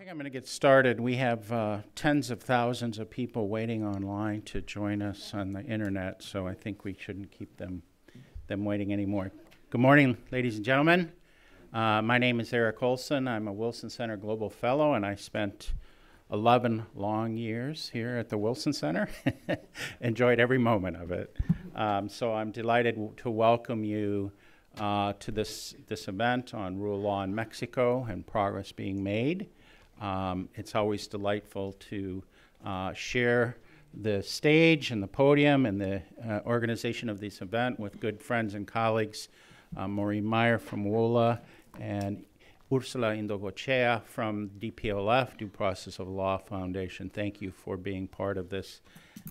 I think I'm going to get started. We have tens of thousands of people waiting online to join us on the internet, so I think we shouldn't keep them waiting anymore. Good morning, ladies and gentlemen. My name is Eric Olson. I'm a Wilson Center Global Fellow, and I spent 11 long years here at the Wilson Center. Enjoyed every moment of it. So I'm delighted to welcome you to this event on rule law in Mexico and progress being made. It's always delightful to share the stage and the podium and the organization of this event with good friends and colleagues, Maureen Meyer from WOLA and Ursula Indacochea from DPLF, Due Process of Law Foundation. Thank you for being part of this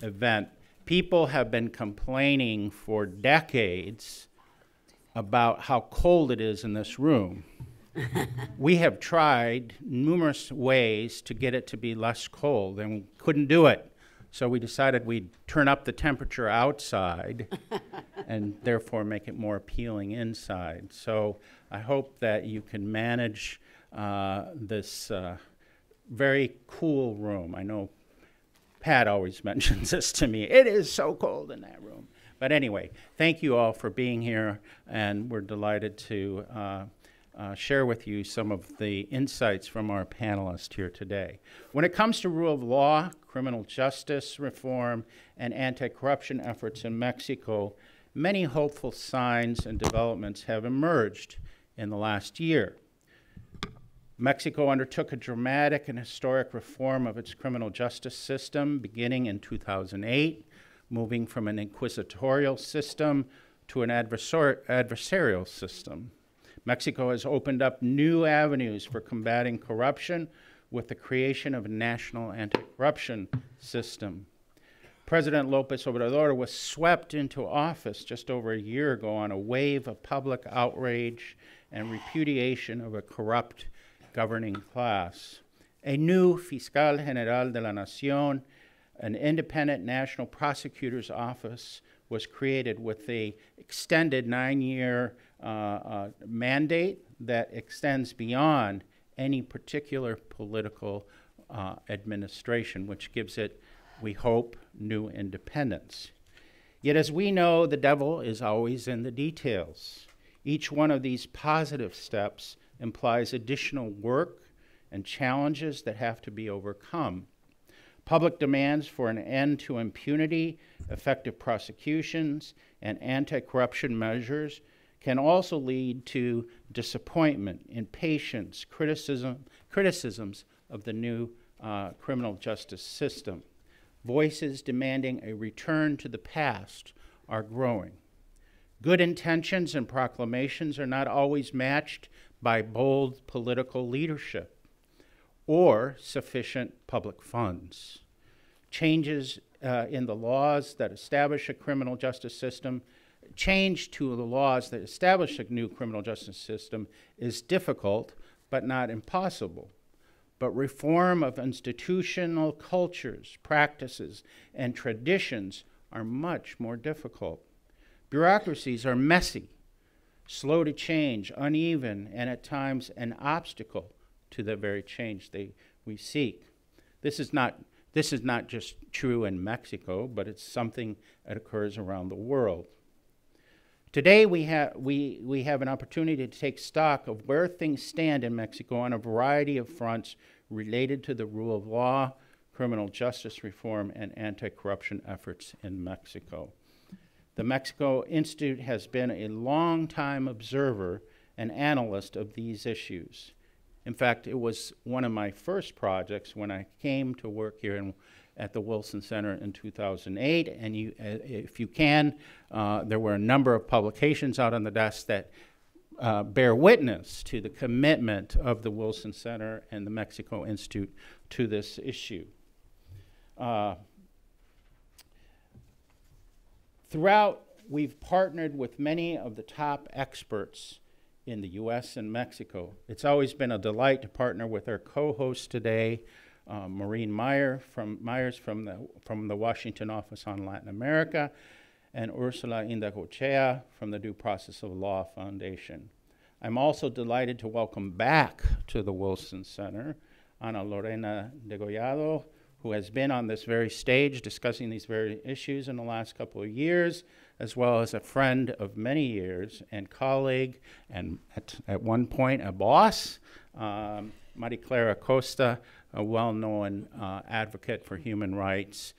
event. People have been complaining for decades about how cold it is in this room. We have tried numerous ways to get it to be less cold, and we couldn't do it. So we decided we'd turn up the temperature outside and therefore make it more appealing inside. So I hope that you can manage this very cool room. I know Pat always mentions this to me. It is so cold in that room. But anyway, thank you all for being here, and we're delighted to share with you some of the insights from our panelists here today. When it comes to rule of law, criminal justice reform, and anti-corruption efforts in Mexico, many hopeful signs and developments have emerged in the last year. Mexico undertook a dramatic and historic reform of its criminal justice system beginning in 2008, moving from an inquisitorial system to an adversarial system. Mexico has opened up new avenues for combating corruption with the creation of a national anti-corruption system. President López Obrador was swept into office just over a year ago on a wave of public outrage and repudiation of a corrupt governing class. A new Fiscalía General de la Nación, an independent national prosecutor's office, was created with the extended 9-year mandate that extends beyond any particular political administration, which gives it, we hope, new independence. Yet, as we know, the devil is always in the details. Each one of these positive steps implies additional work and challenges that have to be overcome. Public demands for an end to impunity, effective prosecutions, and anti-corruption measures can also lead to disappointment, impatience, criticisms of the new criminal justice system. Voices demanding a return to the past are growing. Good intentions and proclamations are not always matched by bold political leadership or sufficient public funds. Changes in the laws that establish a criminal justice system, change to the laws that establish a new criminal justice system is difficult but not impossible. But reform of institutional cultures, practices, and traditions are much more difficult. Bureaucracies are messy, slow to change, uneven, and at times an obstacle to the very change we seek. This is not just true in Mexico, but it's something that occurs around the world. Today we have an opportunity to take stock of where things stand in Mexico on a variety of fronts related to the rule of law, criminal justice reform, and anti-corruption efforts in Mexico. The Mexico Institute has been a long-time observer and analyst of these issues. In fact, it was one of my first projects when I came to work here at the Wilson Center in 2008. And you, if you can, there were a number of publications out on the desk that bear witness to the commitment of the Wilson Center and the Mexico Institute to this issue. Throughout, we've partnered with many of the top experts in the U.S. and Mexico. It's always been a delight to partner with our co-host today, Maureen Meyer from the Washington office on Latin America, and Ursula Indacochea from the Due Process of Law Foundation. I'm also delighted to welcome back to the Wilson Center Ana Lorena Delgadillo, who has been on this very stage discussing these very issues in the last couple of years, as well as a friend of many years and colleague, and at one point a boss, Marie-Claire Acosta, a well-known advocate for human rights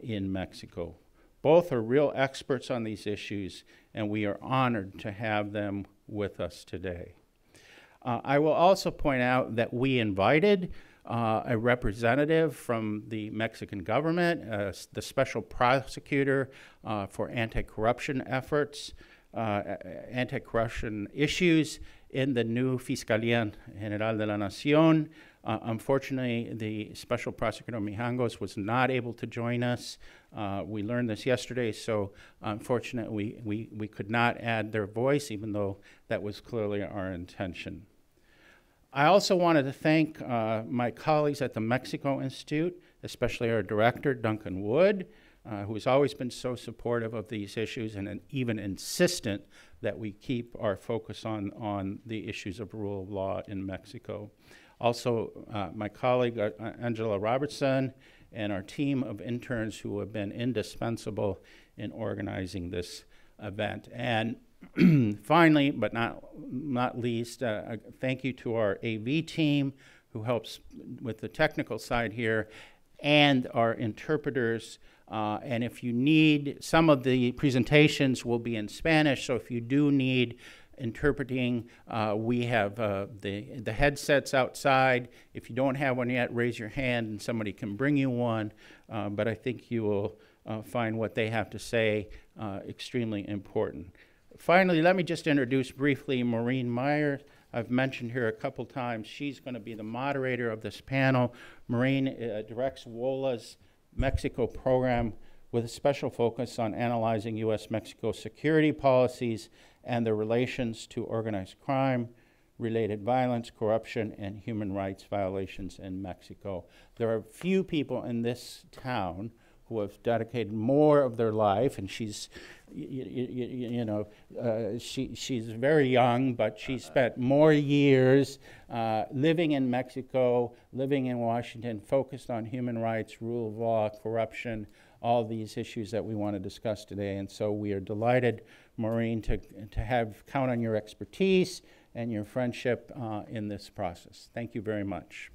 in Mexico. Both are real experts on these issues, and we are honored to have them with us today. I will also point out that we invited a representative from the Mexican government, the special prosecutor for anti-corruption efforts, anti-corruption issues in the new Fiscalía General de la Nación. Unfortunately, the special prosecutor Mijangos was not able to join us. We learned this yesterday, so unfortunately we could not add their voice, even though that was clearly our intention. I also wanted to thank my colleagues at the Mexico Institute, especially our director, Duncan Wood, who has always been so supportive of these issues and even insistent that we keep our focus on the issues of rule of law in Mexico. Also, my colleague, Angela Robertson, and our team of interns who have been indispensable in organizing this event. And finally, but not least, a thank you to our AV team who helps with the technical side here, and our interpreters. And if you need, some of the presentations will be in Spanish, so if you do need interpreting, we have the headsets outside. If you don't have one yet, raise your hand and somebody can bring you one, but I think you will find what they have to say extremely important. Finally, let me just introduce briefly Maureen Meyer. I've mentioned her a couple times. She's going to be the moderator of this panel. Maureen directs WOLA's Mexico program with a special focus on analyzing U.S.-Mexico security policies and their relations to organized crime, related violence, corruption, and human rights violations in Mexico. There are few people in this town who have dedicated more of their life, and she's, you know, she's very young, but she spent more years living in Mexico, living in Washington, focused on human rights, rule of law, corruption, all these issues that we want to discuss today. And so we are delighted, Maureen, to have count on your expertise and your friendship in this process. Thank you very much.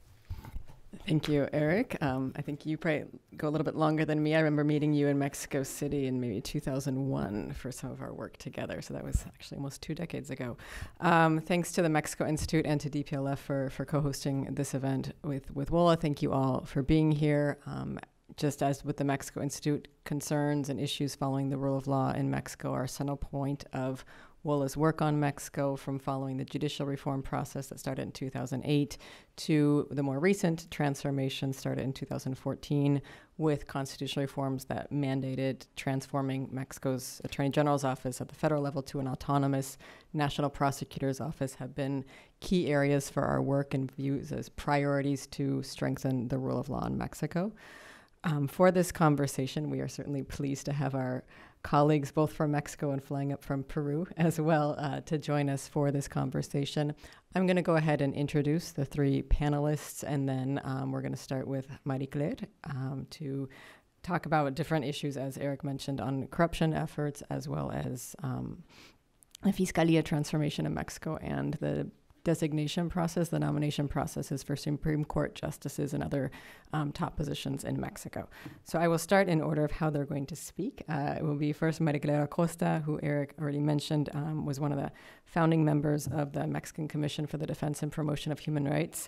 Thank you, Eric. I think you probably go a little bit longer than me. I remember meeting you in Mexico City in maybe 2001 for some of our work together. So that was actually almost 2 decades ago. Thanks to the Mexico Institute and to DPLF for co-hosting this event with WOLA. Thank you all for being here. Just as with the Mexico Institute, concerns and issues following the rule of law in Mexico are a central point of WOLA's work on Mexico, from following the judicial reform process that started in 2008 to the more recent transformation started in 2014 with constitutional reforms that mandated transforming Mexico's Attorney General's office at the federal level to an autonomous national prosecutor's office, have been key areas for our work and views as priorities to strengthen the rule of law in Mexico. For this conversation, we are certainly pleased to have our colleagues both from Mexico and flying up from Peru as well to join us for this conversation. I'm going to go ahead and introduce the 3 panelists, and then we're going to start with Marie-Claire to talk about different issues, as Eric mentioned, on corruption efforts, as well as the Fiscalía transformation in Mexico and the designation process, the nomination processes for Supreme Court justices and other top positions in Mexico. So I will start in order of how they're going to speak. It will be first Marie-Claire Acosta, who Eric already mentioned, was one of the founding members of the Mexican Commission for the Defense and Promotion of Human Rights.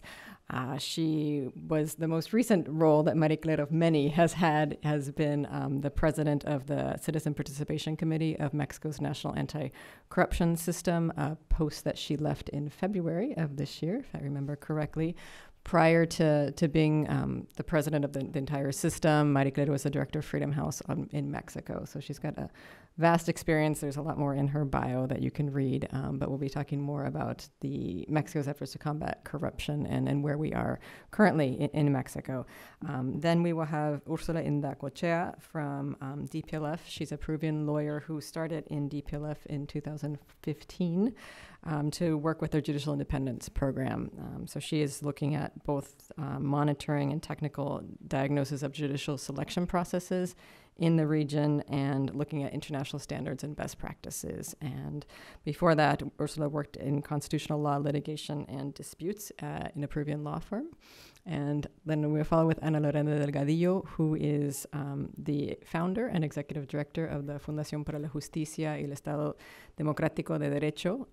She was the most recent role that Marie-Claire of many has had, has been the president of the Citizen Participation Committee of Mexico's National Anti-Corruption System, a post that she left in February of this year, if I remember correctly. Prior to being the president of the entire system, Marie-Claire was the director of Freedom House in Mexico. So she's got a vast experience. There's a lot more in her bio that you can read, but we'll be talking more about the Mexico's efforts to combat corruption and where we are currently in Mexico. Then we will have Ursula Indacochea from DPLF. She's a Peruvian lawyer who started in DPLF in 2015. to work with their judicial independence program. So she is looking at both monitoring and technical diagnosis of judicial selection processes in the region and looking at international standards and best practices. And before that, Ursula worked in constitutional law litigation and disputes in a Peruvian law firm. And then we'll follow with Ana Lorena Delgadillo, who is the founder and executive director of the Fundación para la Justicia y el Estado Democrático de Derecho,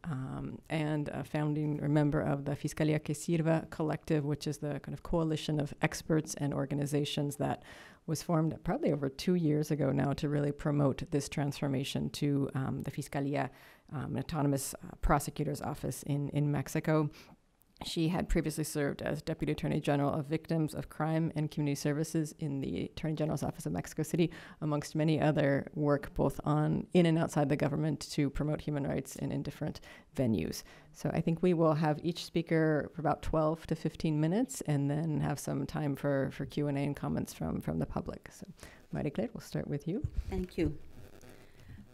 and a founding member of the Fiscalía Que Sirva collective, which is the kind of coalition of experts and organizations that was formed probably over 2 years ago now to really promote this transformation to the Fiscalía, an autonomous prosecutor's office in Mexico. She had previously served as Deputy Attorney General of Victims of Crime and Community Services in the Attorney General's Office of Mexico City, amongst many other work both in and outside the government to promote human rights and in different venues. So I think we will have each speaker for about 12 to 15 minutes and then have some time for Q&A and comments from the public. So Marie-Claire, we'll start with you. Thank you.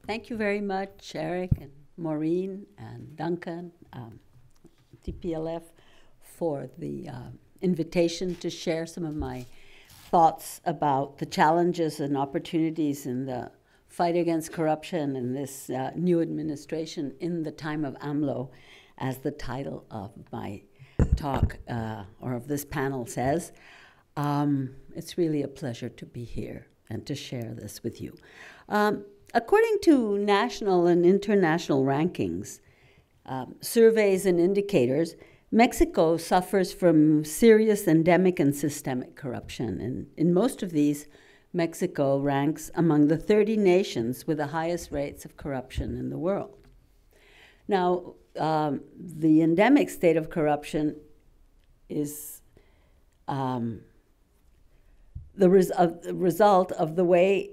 Thank you very much, Eric and Maureen and Duncan, DPLF, for the invitation to share some of my thoughts about the challenges and opportunities in the fight against corruption in this new administration in the time of AMLO, as the title of my talk or of this panel says. It's really a pleasure to be here and to share this with you. According to national and international rankings, surveys and indicators, Mexico suffers from serious endemic and systemic corruption. And in most of these, Mexico ranks among the 30 nations with the highest rates of corruption in the world. Now, the endemic state of corruption is the result of the way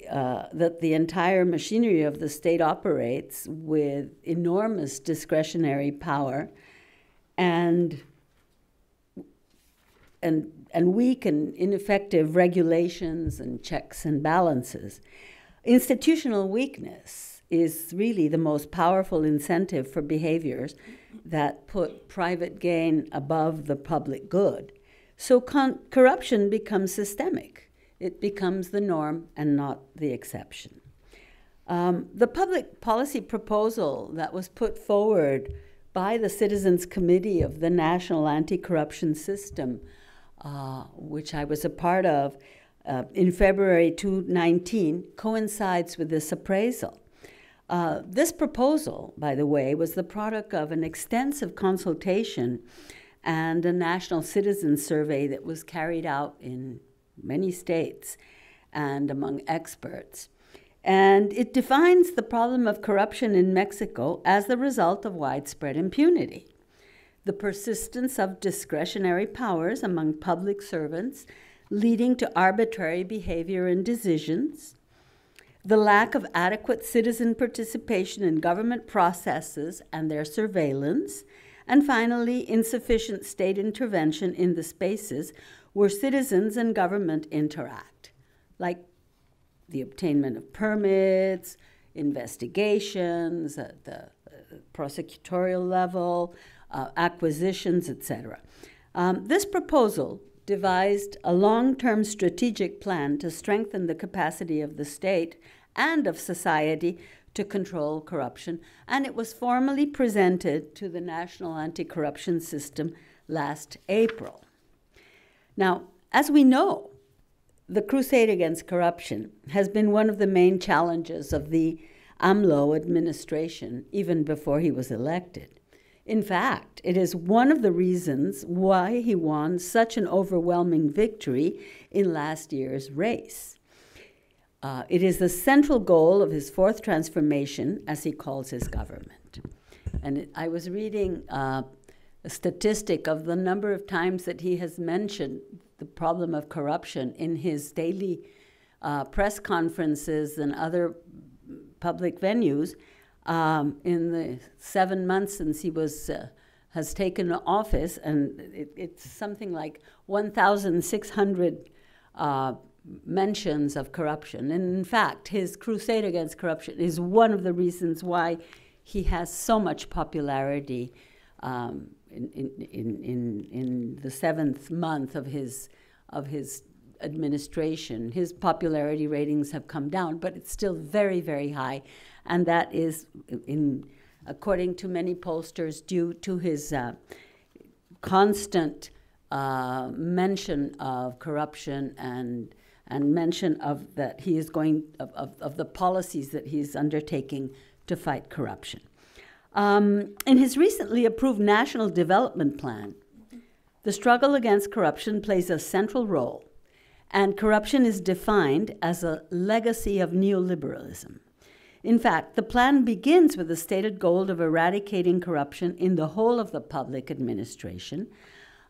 that the entire machinery of the state operates with enormous discretionary power, and weak and ineffective regulations and checks and balances. Institutional weakness is really the most powerful incentive for behaviors that put private gain above the public good. So corruption becomes systemic. It becomes the norm and not the exception. The public policy proposal that was put forward by the Citizens Committee of the National Anti-Corruption System, which I was a part of in February 2019, coincides with this appraisal. This proposal, by the way, was the product of an extensive consultation and a national citizen survey that was carried out in many states and among experts. And it defines the problem of corruption in Mexico as the result of widespread impunity, the persistence of discretionary powers among public servants leading to arbitrary behavior and decisions, the lack of adequate citizen participation in government processes and their surveillance, and finally, insufficient state intervention in the spaces where citizens and government interact, like the obtainment of permits, investigations at the prosecutorial level, acquisitions, etc. This proposal devised a long-term strategic plan to strengthen the capacity of the state and of society to control corruption, and it was formally presented to the National Anti-Corruption System last April. Now, as we know, the crusade against corruption has been one of the main challenges of the AMLO administration even before he was elected. In fact, it is one of the reasons why he won such an overwhelming victory in last year's race. It is the central goal of his fourth transformation, as he calls his government. And I was reading a statistic of the number of times that he has mentioned the problem of corruption in his daily press conferences and other public venues in the 7 months since he was has taken office, and it's something like 1,600 mentions of corruption. And in fact, his crusade against corruption is one of the reasons why he has so much popularity in the seventh month of his administration. His popularity ratings have come down, but it's still very, very high, and that is, according to many pollsters, due to his constant mention of corruption and mention of that he is going of the policies that he's undertaking to fight corruption. In his recently approved National Development Plan, the struggle against corruption plays a central role, and corruption is defined as a legacy of neoliberalism. In fact, the plan begins with the stated goal of eradicating corruption in the whole of the public administration,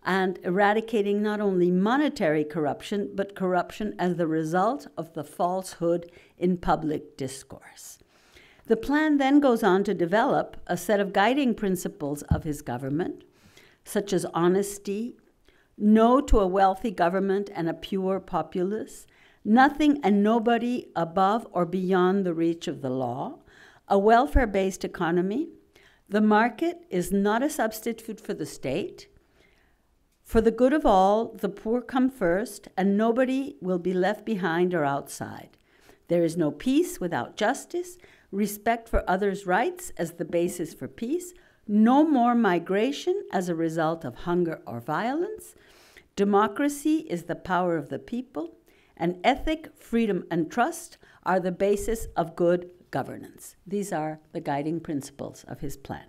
and eradicating not only monetary corruption, but corruption as the result of the falsehood in public discourse. The plan then goes on to develop a set of guiding principles of his government, such as honesty, no to a wealthy government and a pure populace, nothing and nobody above or beyond the reach of the law, a welfare-based economy, the market is not a substitute for the state, for the good of all, the poor come first, and nobody will be left behind or outside. There is no peace without justice, respect for others' rights as the basis for peace, no more migration as a result of hunger or violence, democracy is the power of the people, and ethic, freedom, and trust are the basis of good governance. These are the guiding principles of his plan.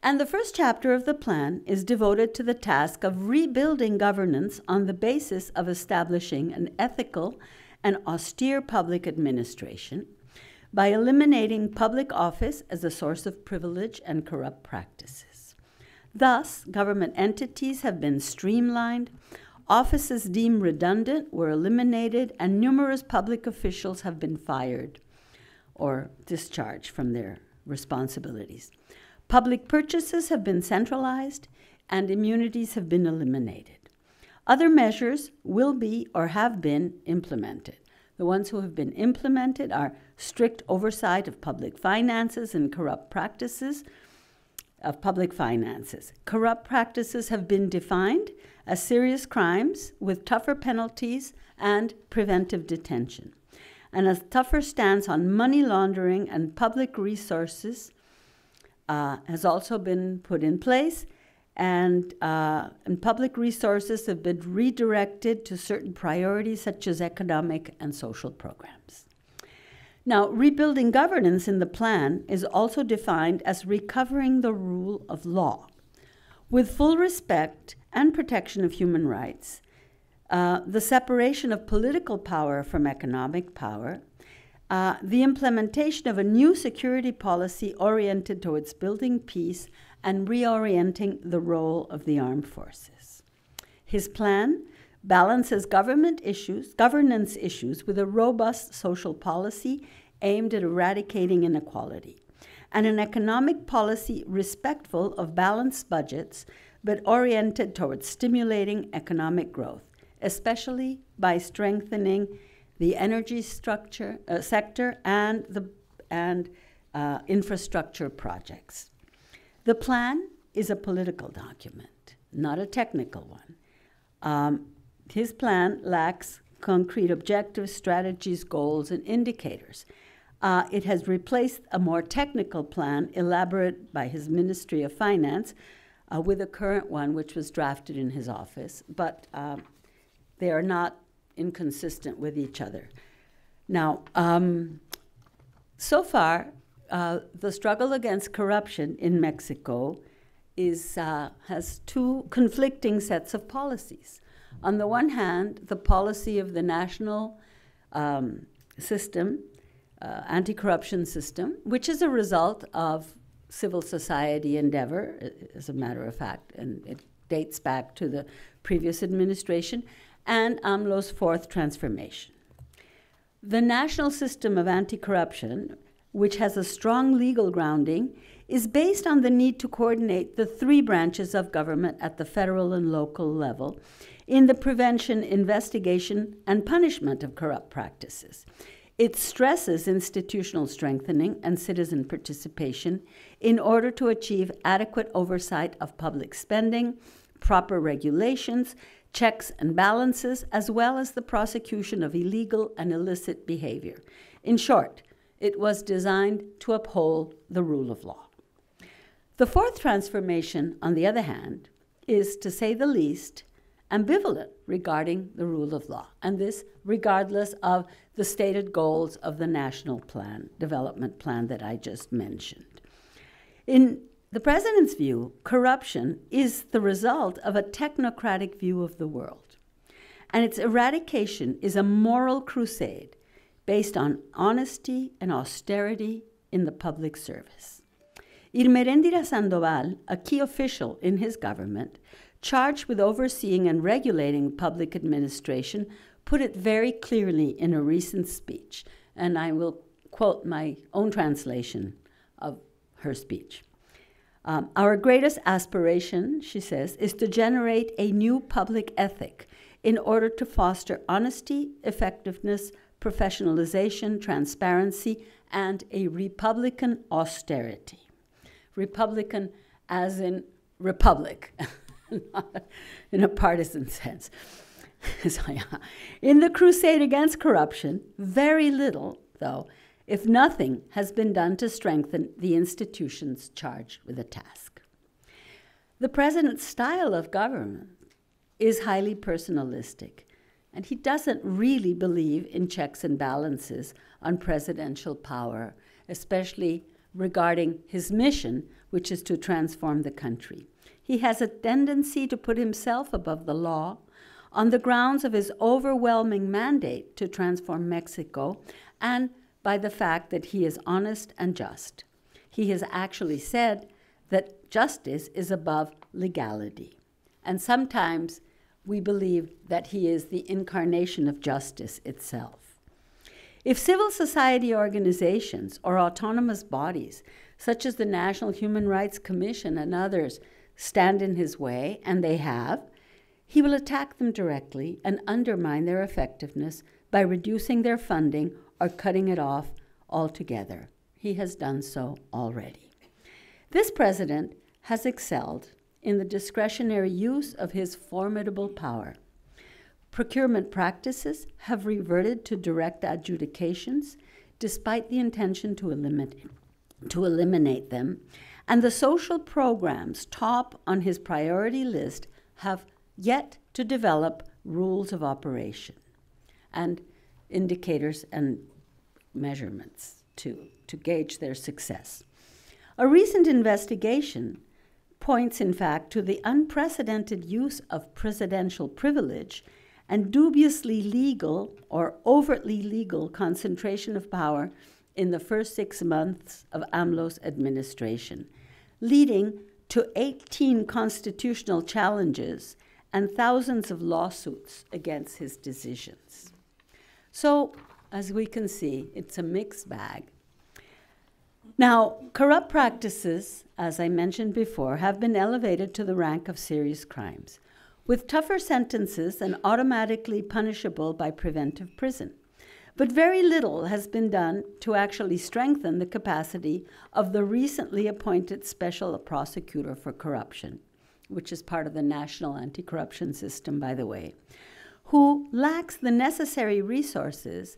And the first chapter of the plan is devoted to the task of rebuilding governance on the basis of establishing an ethical and austere public administration by eliminating public office as a source of privilege and corrupt practices. Thus, government entities have been streamlined, offices deemed redundant were eliminated, and numerous public officials have been fired or discharged from their responsibilities. Public purchases have been centralized, and immunities have been eliminated. Other measures will be or have been implemented. The ones who have been implemented are strict oversight of public finances and corrupt practices of public finances. Corrupt practices have been defined as serious crimes with tougher penalties and preventive detention, and a tougher stance on money laundering and public resources has also been put in place, and public resources have been redirected to certain priorities such as economic and social programs. Now, rebuilding governance in the plan is also defined as recovering the rule of law with full respect and protection of human rights, the separation of political power from economic power, the implementation of a new security policy oriented towards building peace and reorienting the role of the armed forces. His plan balances governance issues with a robust social policy aimed at eradicating inequality, and an economic policy respectful of balanced budgets but oriented towards stimulating economic growth, especially by strengthening the energy sector and infrastructure projects. The plan is a political document, not a technical one. His plan lacks concrete objectives, strategies, goals, and indicators. It has replaced a more technical plan elaborated by his Ministry of Finance with a current one which was drafted in his office, but they are not inconsistent with each other. Now, so far, the struggle against corruption in Mexico is, has two conflicting sets of policies. On the one hand, the policy of the national system, anti-corruption system, which is a result of civil society endeavor, as a matter of fact, and it dates back to the previous administration, and AMLO's fourth transformation. The national system of anti-corruption, which has a strong legal grounding, is based on the need to coordinate the three branches of government at the federal and local level in the prevention, investigation, and punishment of corrupt practices. It stresses institutional strengthening and citizen participation in order to achieve adequate oversight of public spending, proper regulations, checks and balances, as well as the prosecution of illegal and illicit behavior. In short, it was designed to uphold the rule of law. The fourth transformation, on the other hand, is, to say the least, ambivalent regarding the rule of law, and this regardless of the stated goals of the national plan, development plan that I just mentioned. In the president's view, corruption is the result of a technocratic view of the world, and its eradication is a moral crusade based on honesty and austerity in the public service. Irma Sandoval, a key official in his government, charged with overseeing and regulating public administration, put it very clearly in a recent speech, and I will quote my own translation of her speech. Our greatest aspiration, she says, is to generate a new public ethic in order to foster honesty, effectiveness, professionalization, transparency, and a republican austerity. Republican as in republic. Not in a partisan sense. So, yeah. In the crusade against corruption, very little, though, if nothing, has been done to strengthen the institutions charged with the task. The president's style of government is highly personalistic, and he doesn't really believe in checks and balances on presidential power, especially regarding his mission, which is to transform the country. He has a tendency to put himself above the law on the grounds of his overwhelming mandate to transform Mexico and by the fact that he is honest and just. He has actually said that justice is above legality. And sometimes we believe that he is the incarnation of justice itself. If civil society organizations or autonomous bodies, such as the National Human Rights Commission and others, stand in his way, and they have, he will attack them directly and undermine their effectiveness by reducing their funding or cutting it off altogether. He has done so already. This president has excelled in the discretionary use of his formidable power. Procurement practices have reverted to direct adjudications, despite the intention to eliminate them, and the social programs top on his priority list have yet to develop rules of operation and indicators and measurements to gauge their success. A recent investigation points, in fact, to the unprecedented use of presidential privilege and dubiously legal or overtly legal concentration of power in the first 6 months of AMLO's administration, leading to 18 constitutional challenges and thousands of lawsuits against his decisions. So, as we can see, it's a mixed bag. Now, corrupt practices, as I mentioned before, have been elevated to the rank of serious crimes, with tougher sentences and automatically punishable by preventive prison. But very little has been done to actually strengthen the capacity of the recently appointed special prosecutor for corruption, which is part of the national anti-corruption system, by the way, who lacks the necessary resources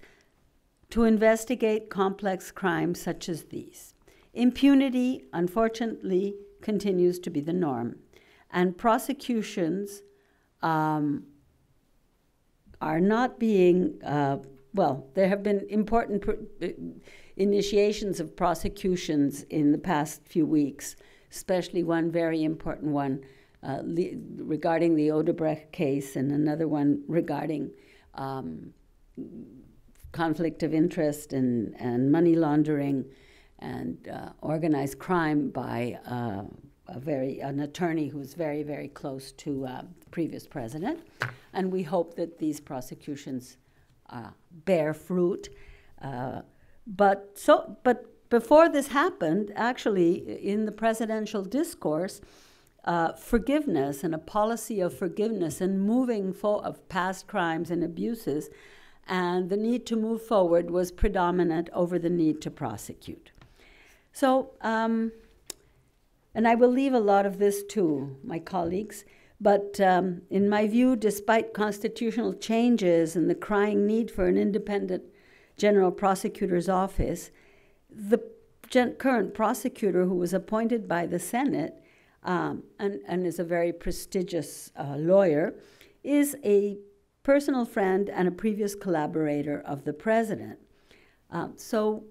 to investigate complex crimes such as these. Impunity, unfortunately, continues to be the norm, and prosecutions are not being well, there have been important initiations of prosecutions in the past few weeks, especially one very important one regarding the Odebrecht case and another one regarding conflict of interest and money laundering and organized crime by an attorney who's very, very close to the previous president. And we hope that these prosecutions bear fruit. But before this happened, actually, in the presidential discourse, forgiveness and a policy of forgiveness and moving of past crimes and abuses and the need to move forward was predominant over the need to prosecute. So, and I will leave a lot of this to my colleagues, but in my view, despite constitutional changes and the crying need for an independent general prosecutor's office, the current prosecutor who was appointed by the Senate and is a very prestigious lawyer, is a personal friend and a previous collaborator of the president. So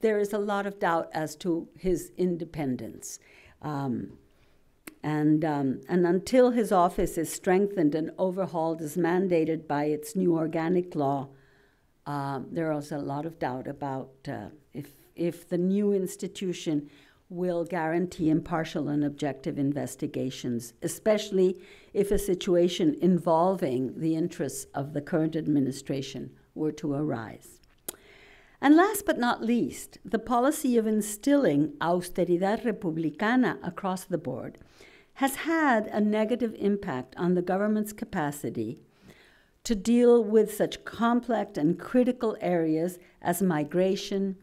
there is a lot of doubt as to his independence. And until his office is strengthened and overhauled as mandated by its new organic law, there is a lot of doubt about if the new institution will guarantee impartial and objective investigations, especially if a situation involving the interests of the current administration were to arise. And last but not least, the policy of instilling austeridad republicana across the board has had a negative impact on the government's capacity to deal with such complex and critical areas as migration,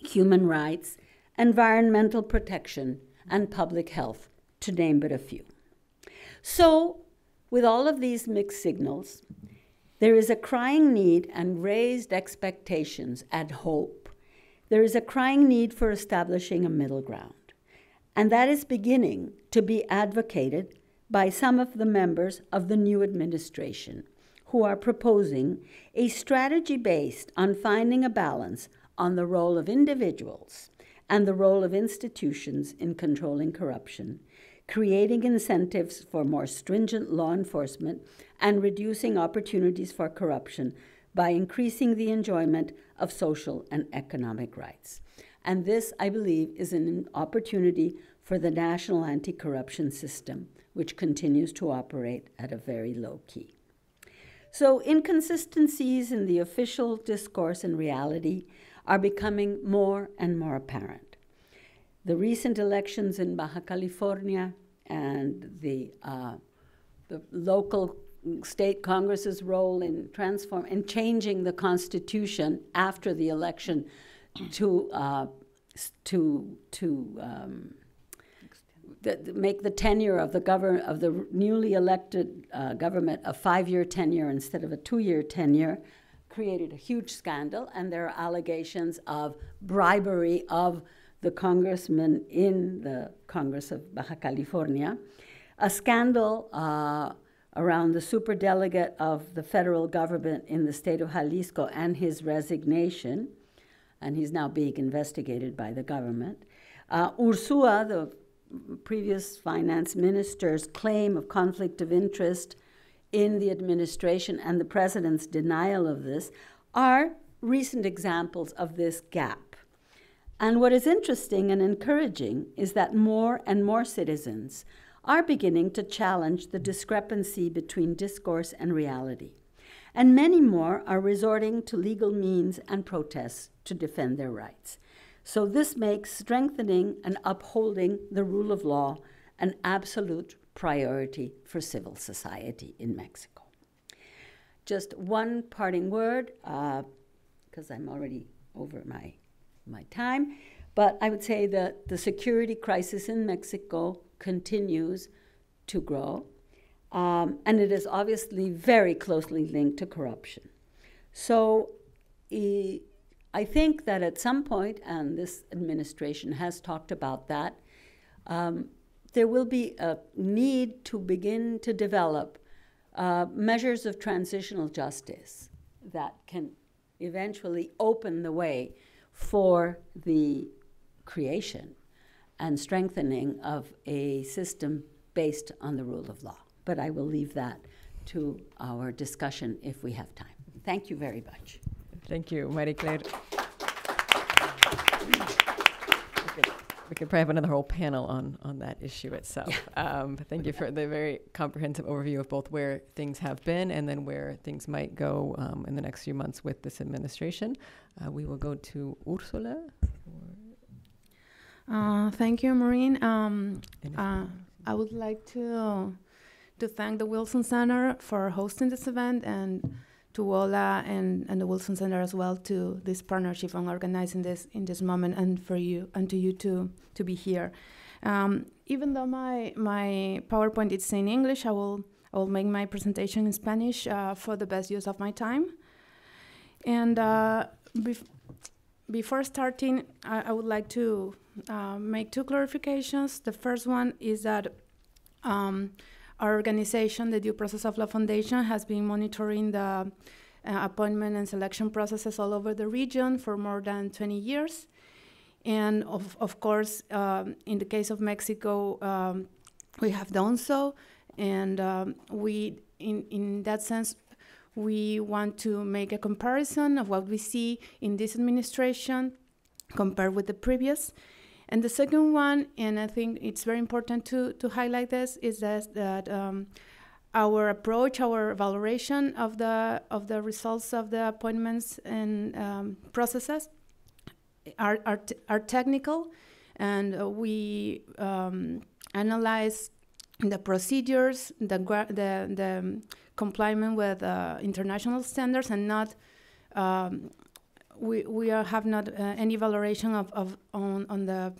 human rights, environmental protection, and public health, to name but a few. So, with all of these mixed signals, there is a crying need and raised expectations and hope. There is a crying need for establishing a middle ground. And that is beginning to be advocated by some of the members of the new administration, who are proposing a strategy based on finding a balance on the role of individuals and the role of institutions in controlling corruption, creating incentives for more stringent law enforcement, and reducing opportunities for corruption by increasing the enjoyment of social and economic rights. And this, I believe, is an opportunity for the national anti-corruption system, which continues to operate at a very low key. So inconsistencies in the official discourse and reality are becoming more and more apparent. The recent elections in Baja California and the local state Congress's role in changing the Constitution after the election to make the tenure of the newly elected government a 5-year tenure instead of a 2-year tenure, created a huge scandal, and there are allegations of bribery of the congressman in the Congress of Baja California, a scandal around the superdelegate of the federal government in the state of Jalisco and his resignation, and he's now being investigated by the government. Ursula, the previous finance minister's claim of conflict of interest in the administration and the president's denial of this are recent examples of this gap. And what is interesting and encouraging is that more and more citizens are beginning to challenge the discrepancy between discourse and reality. And many more are resorting to legal means and protests to defend their rights. So this makes strengthening and upholding the rule of law an absolute priority for civil society in Mexico. Just one parting word, because I'm already over my time, but I would say that the security crisis in Mexico continues to grow, and it is obviously very closely linked to corruption. So I think that at some point, and this administration has talked about that, there will be a need to begin to develop measures of transitional justice that can eventually open the way for the creation and strengthening of a system based on the rule of law. But I will leave that to our discussion if we have time. Thank you very much. Thank you, Marie-Claire. We could probably have another whole panel on that issue itself. Yeah. But thank you for the very comprehensive overview of both where things have been and then where things might go in the next few months with this administration. We will go to Ursula. Thank you, Maureen. I would like to thank the Wilson Center for hosting this event and to WOLA and the Wilson Center as well, to this partnership on organizing this in this moment, and for you and to you to be here. Even though my PowerPoint is in English, I will make my presentation in Spanish for the best use of my time. And before starting, I would like to make two clarifications. The first one is that our organization, the Due Process of Law Foundation, has been monitoring the appointment and selection processes all over the region for more than 20 years. And of course, in the case of Mexico, we have done so. And we, in that sense, we want to make a comparison of what we see in this administration compared with the previous. And the second one, and I think it's very important to highlight this, is that our approach, our evaluation of the results of the appointments and processes are technical, and we analyze the procedures, the compliance with international standards, and not. We have not any valoration on the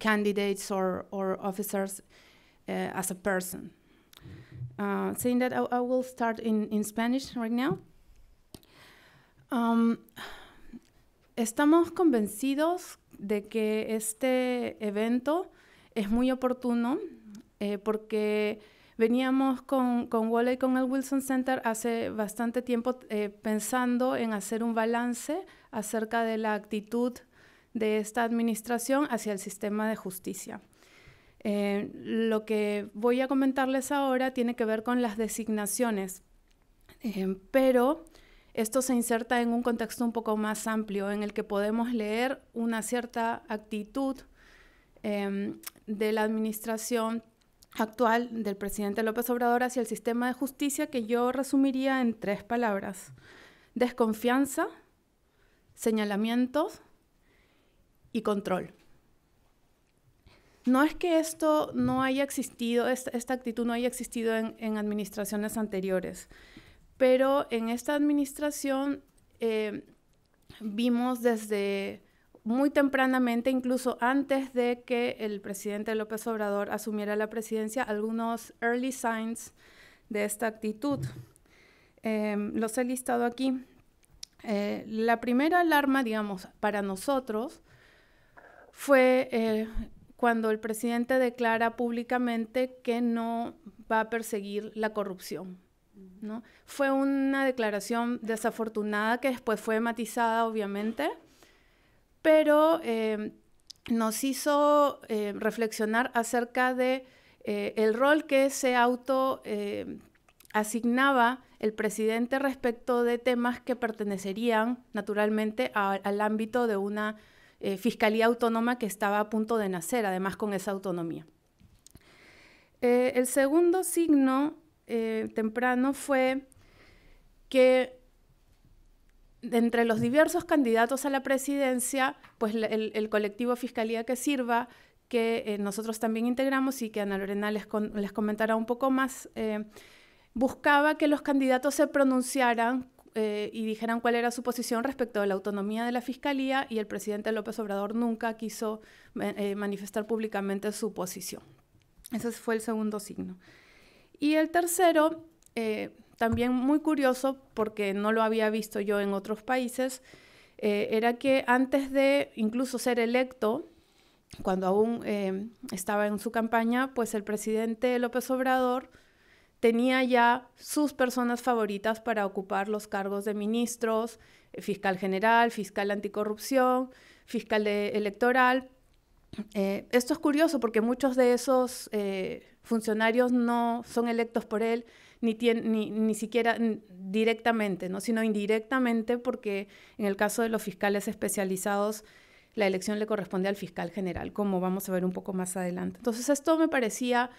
candidates or officers as a person. Saying that, I will start in Spanish right now. Estamos convencidos de que este evento es muy oportuno porque veníamos con WOLA y con el Wilson Center hace bastante tiempo pensando en hacer un balance acerca de la actitud de esta administración hacia el sistema de justicia. Lo que voy a comentarles ahora tiene que ver con las designaciones, pero esto se inserta en un contexto un poco más amplio en el que podemos leer una cierta actitud de la administración actual del presidente López Obrador hacia el sistema de justicia, que yo resumiría en tres palabras: desconfianza, señalamientos y control. No es que esto no haya existido, esta actitud no haya existido en administraciones anteriores, pero en esta administración vimos desde muy tempranamente, incluso antes de que el presidente López Obrador asumiera la presidencia, algunos early signs de esta actitud. Los he listado aquí. La primera alarma, digamos, para nosotros fue cuando el presidente declara públicamente que no va a perseguir la corrupción, ¿no? Fue una declaración desafortunada que después fue matizada, obviamente, pero nos hizo reflexionar acerca de el rol que se auto asignaba el presidente respecto de temas que pertenecerían naturalmente al ámbito de una fiscalía autónoma que estaba a punto de nacer, además con esa autonomía. El segundo signo temprano fue que entre los diversos candidatos a la presidencia, pues el colectivo Fiscalía Que Sirva, que nosotros también integramos y que Ana Lorena les comentará un poco más, buscaba que los candidatos se pronunciaran y dijeran cuál era su posición respecto de la autonomía de la Fiscalía, y el presidente López Obrador nunca quiso manifestar públicamente su posición. Ese fue el segundo signo. Y el tercero, también muy curioso, porque no lo había visto yo en otros países, era que antes de incluso ser electo, cuando aún estaba en su campaña, pues el presidente López Obrador tenía ya sus personas favoritas para ocupar los cargos de ministros, fiscal general, fiscal anticorrupción, fiscal electoral. Esto es curioso porque muchos de esos funcionarios no son electos por él, ni siquiera directamente, ¿no?, sino indirectamente, porque en el caso de los fiscales especializados la elección le corresponde al fiscal general, como vamos a ver un poco más adelante. Entonces esto me parecía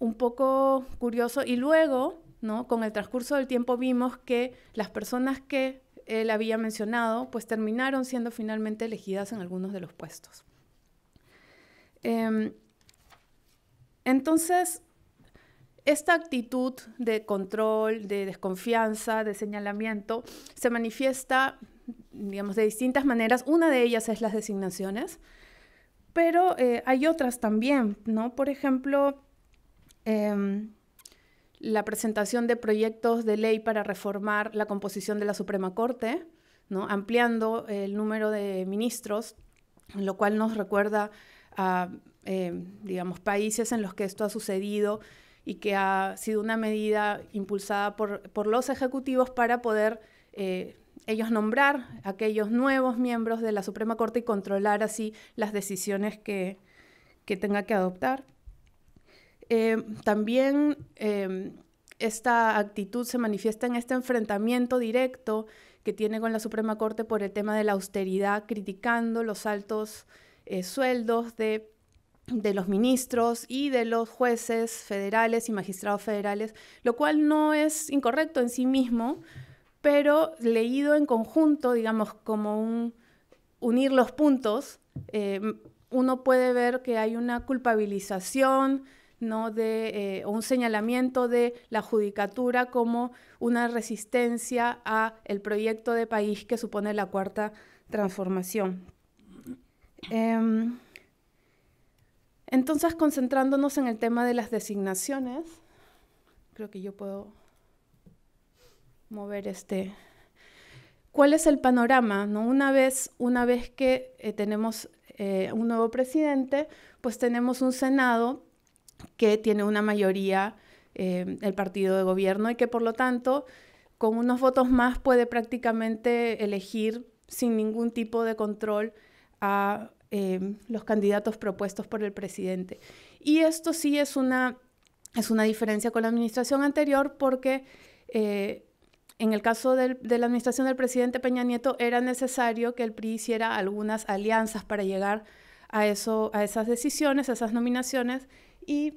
un poco curioso, y luego, ¿no?, con el transcurso del tiempo vimos que las personas que él había mencionado pues terminaron siendo finalmente elegidas en algunos de los puestos. Entonces Esta actitud de control, de desconfianza, de señalamiento, se manifiesta, digamos, de distintas maneras. Una de ellas es las designaciones, pero hay otras también, ¿no? Por ejemplo, la presentación de proyectos de ley para reformar la composición de la Suprema Corte, ¿no? Ampliando el número de ministros, lo cual nos recuerda a, digamos, países en los que esto ha sucedido y que ha sido una medida impulsada por los ejecutivos para poder ellos nombrar a aquellos nuevos miembros de la Suprema Corte y controlar así las decisiones que tenga que adoptar. También esta actitud se manifiesta en este enfrentamiento directo que tiene con la Suprema Corte por el tema de la austeridad, criticando los altos sueldos de los ministros y de los jueces federales y magistrados federales, lo cual no es incorrecto en sí mismo, pero leído en conjunto, digamos, como unir los puntos, uno puede ver que hay una culpabilización, ¿no? O un señalamiento de la judicatura como una resistencia al proyecto de país que supone la Cuarta Transformación. Entonces, concentrándonos en el tema de las designaciones, creo que yo puedo mover este. ¿Cuál es el panorama, ¿no? Una vez que tenemos un nuevo presidente, pues tenemos un Senado que tiene una mayoría, el partido de gobierno, y que por lo tanto, con unos votos más, puede prácticamente elegir sin ningún tipo de control a los candidatos propuestos por el presidente. Y esto sí es una diferencia con la administración anterior porque en el caso de la administración del presidente Peña Nieto era necesario que el PRI hiciera algunas alianzas para llegar a esas decisiones, a esas nominaciones y,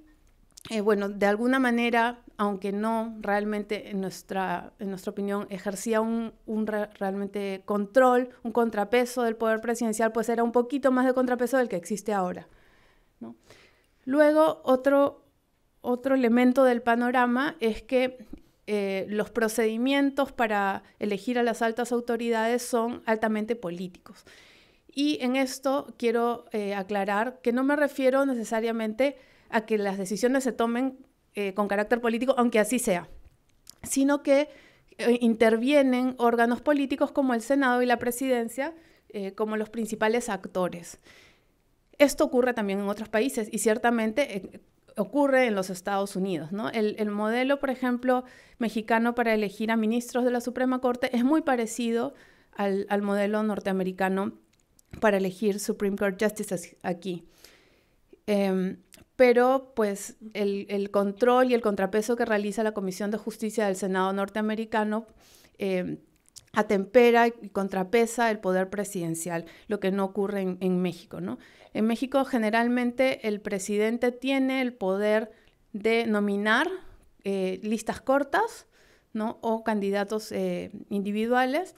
bueno, de alguna manera, aunque no realmente en nuestra opinión ejercía realmente control, un contrapeso del poder presidencial, pues era un poquito más de contrapeso del que existe ahora, ¿no? Luego, otro elemento del panorama es que los procedimientos para elegir a las altas autoridades son altamente políticos. Y en esto quiero aclarar que no me refiero necesariamente a que las decisiones se tomen con carácter político, aunque así sea, sino que intervienen órganos políticos como el Senado y la Presidencia como los principales actores. Esto ocurre también en otros países y ciertamente ocurre en los Estados Unidos, ¿no? El modelo, por ejemplo, mexicano para elegir a ministros de la Suprema Corte es muy parecido al modelo norteamericano para elegir Supreme Court Justices aquí. Pero pues el control y el contrapeso que realiza la Comisión de Justicia del Senado norteamericano atempera y contrapesa el poder presidencial, lo que no ocurre en México, ¿no? En México generalmente el presidente tiene el poder de nominar listas cortas, ¿no? O candidatos individuales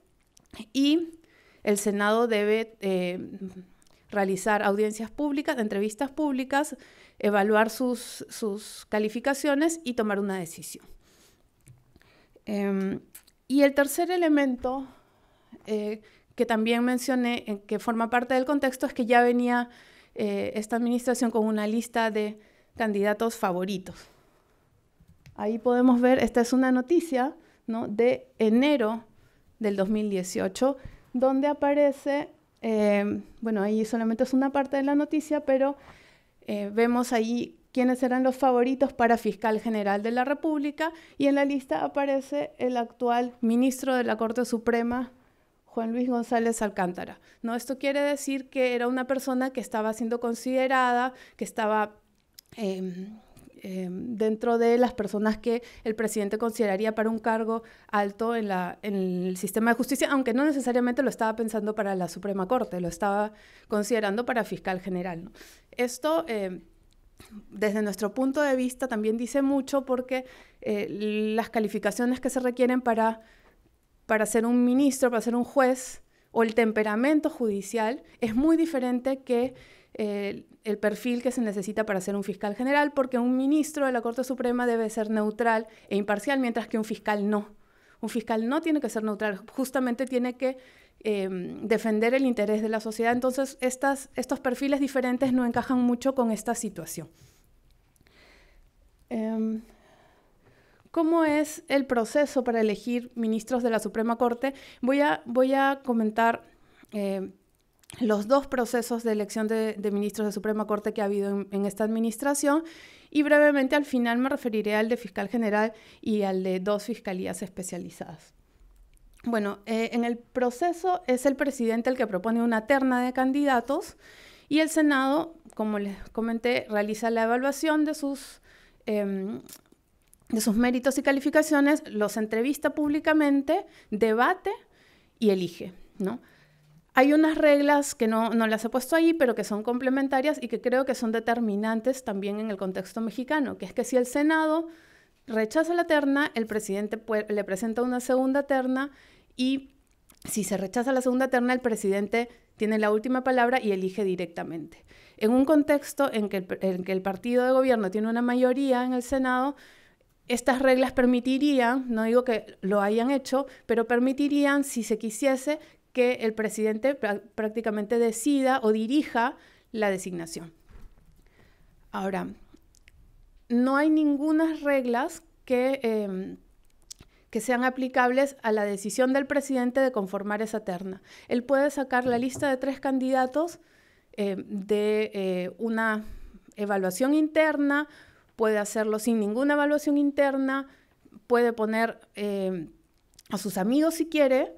y el Senado debe realizar audiencias públicas, entrevistas públicas, evaluar sus calificaciones y tomar una decisión. Y el tercer elemento que también mencioné, que forma parte del contexto, es que ya venía esta administración con una lista de candidatos favoritos. Ahí podemos ver, esta es una noticia, ¿no? De enero del 2018, donde aparece. Bueno, ahí solamente es una parte de la noticia, pero vemos ahí quiénes eran los favoritos para Fiscal General de la República y en la lista aparece el actual ministro de la Corte Suprema, Juan Luis González Alcántara, ¿no? Esto quiere decir que era una persona que estaba siendo considerada, que estaba dentro de las personas que el presidente consideraría para un cargo alto en el sistema de justicia, aunque no necesariamente lo estaba pensando para la Suprema Corte, lo estaba considerando para Fiscal General, ¿no? Esto, desde nuestro punto de vista, también dice mucho porque las calificaciones que se requieren para ser un ministro, para ser un juez o el temperamento judicial es muy diferente que el perfil que se necesita para ser un fiscal general, porque un ministro de la Corte Suprema debe ser neutral e imparcial, mientras que un fiscal no. Un fiscal no tiene que ser neutral, justamente tiene que defender el interés de la sociedad. Entonces, estos perfiles diferentes no encajan mucho con esta situación. ¿Cómo es el proceso para elegir ministros de la Suprema Corte? Voy a comentar los dos procesos de elección de ministros de Suprema Corte que ha habido en esta administración, y brevemente al final me referiré al de fiscal general y al de dos fiscalías especializadas. Bueno, en el proceso es el presidente el que propone una terna de candidatos y el Senado, como les comenté, realiza la evaluación de sus méritos y calificaciones, los entrevista públicamente, debate y elige, ¿no? Hay unas reglas que no las he puesto ahí, pero que son complementarias y que creo que son determinantes también en el contexto mexicano, que es que si el Senado rechaza la terna, el presidente le presenta una segunda terna, y si se rechaza la segunda terna, el presidente tiene la última palabra y elige directamente. En un contexto en que el partido de gobierno tiene una mayoría en el Senado, estas reglas permitirían, no digo que lo hayan hecho, pero permitirían, si se quisiese, que el presidente prácticamente decida o dirija la designación. Ahora, no hay ninguna reglas que sean aplicables a la decisión del presidente de conformar esa terna. Él puede sacar la lista de 3 candidatos de una evaluación interna, puede hacerlo sin ninguna evaluación interna, puede poner a sus amigos si quiere,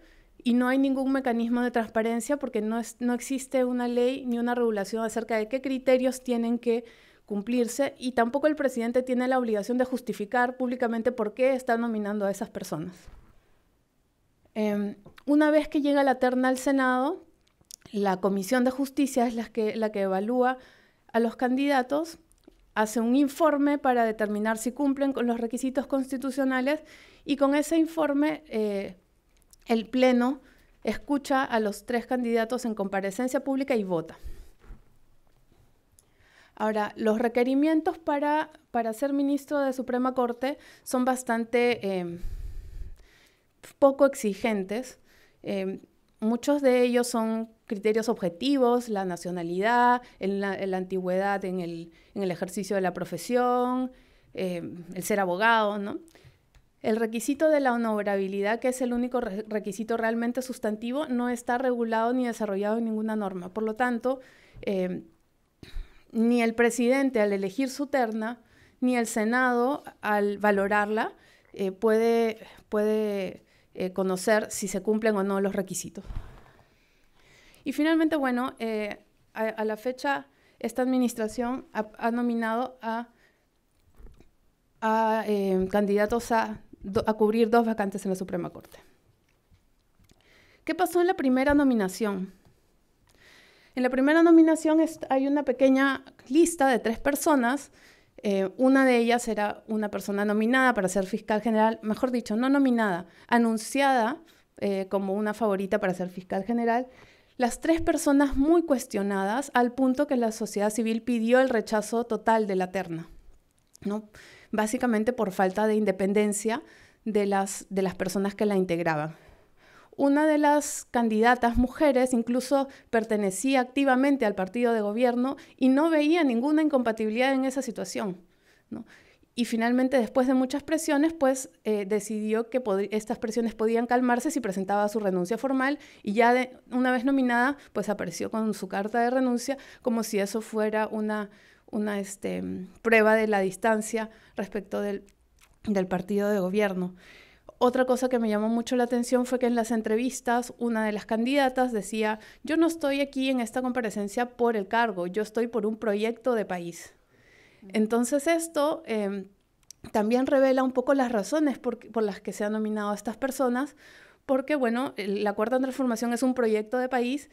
y no hay ningún mecanismo de transparencia porque no existe una ley ni una regulación acerca de qué criterios tienen que cumplirse, y tampoco el presidente tiene la obligación de justificar públicamente por qué está nominando a esas personas. Una vez que llega la terna al Senado, la Comisión de Justicia es la que evalúa a los candidatos, hace un informe para determinar si cumplen con los requisitos constitucionales, y con ese informe el Pleno escucha a los 3 candidatos en comparecencia pública y vota. Ahora, los requerimientos para ser ministro de Suprema Corte son bastante poco exigentes. Muchos de ellos son criterios objetivos: la nacionalidad, la antigüedad en el ejercicio de la profesión, el ser abogado, ¿no? El requisito de la honorabilidad, que es el único requisito realmente sustantivo, no está regulado ni desarrollado en ninguna norma. Por lo tanto, ni el presidente al elegir su terna, ni el Senado al valorarla, puede conocer si se cumplen o no los requisitos. Y finalmente, bueno, a la fecha esta administración ha nominado a candidatos a cubrir 2 vacantes en la Suprema Corte. ¿Qué pasó en la primera nominación? En la primera nominación hay una pequeña lista de 3 personas. Una de ellas era una persona nominada para ser fiscal general, mejor dicho, no nominada, anunciada como una favorita para ser fiscal general. Las 3 personas muy cuestionadas, al punto que la sociedad civil pidió el rechazo total de la terna, ¿no? Básicamente por falta de independencia de las personas que la integraban. Una de las candidatas mujeres incluso pertenecía activamente al partido de gobierno y no veía ninguna incompatibilidad en esa situación, ¿no? Y finalmente, después de muchas presiones, pues decidió que estas presiones podían calmarse si presentaba su renuncia formal, y ya una vez nominada, pues apareció con su carta de renuncia, como si eso fuera una prueba de la distancia respecto del partido de gobierno. Otra cosa que me llamó mucho la atención fue que en las entrevistas una de las candidatas decía: yo no estoy aquí en esta comparecencia por el cargo, yo estoy por un proyecto de país. Entonces esto también revela un poco las razones por las que se han nominado a estas personas, porque bueno, la Cuarta Transformación es un proyecto de país,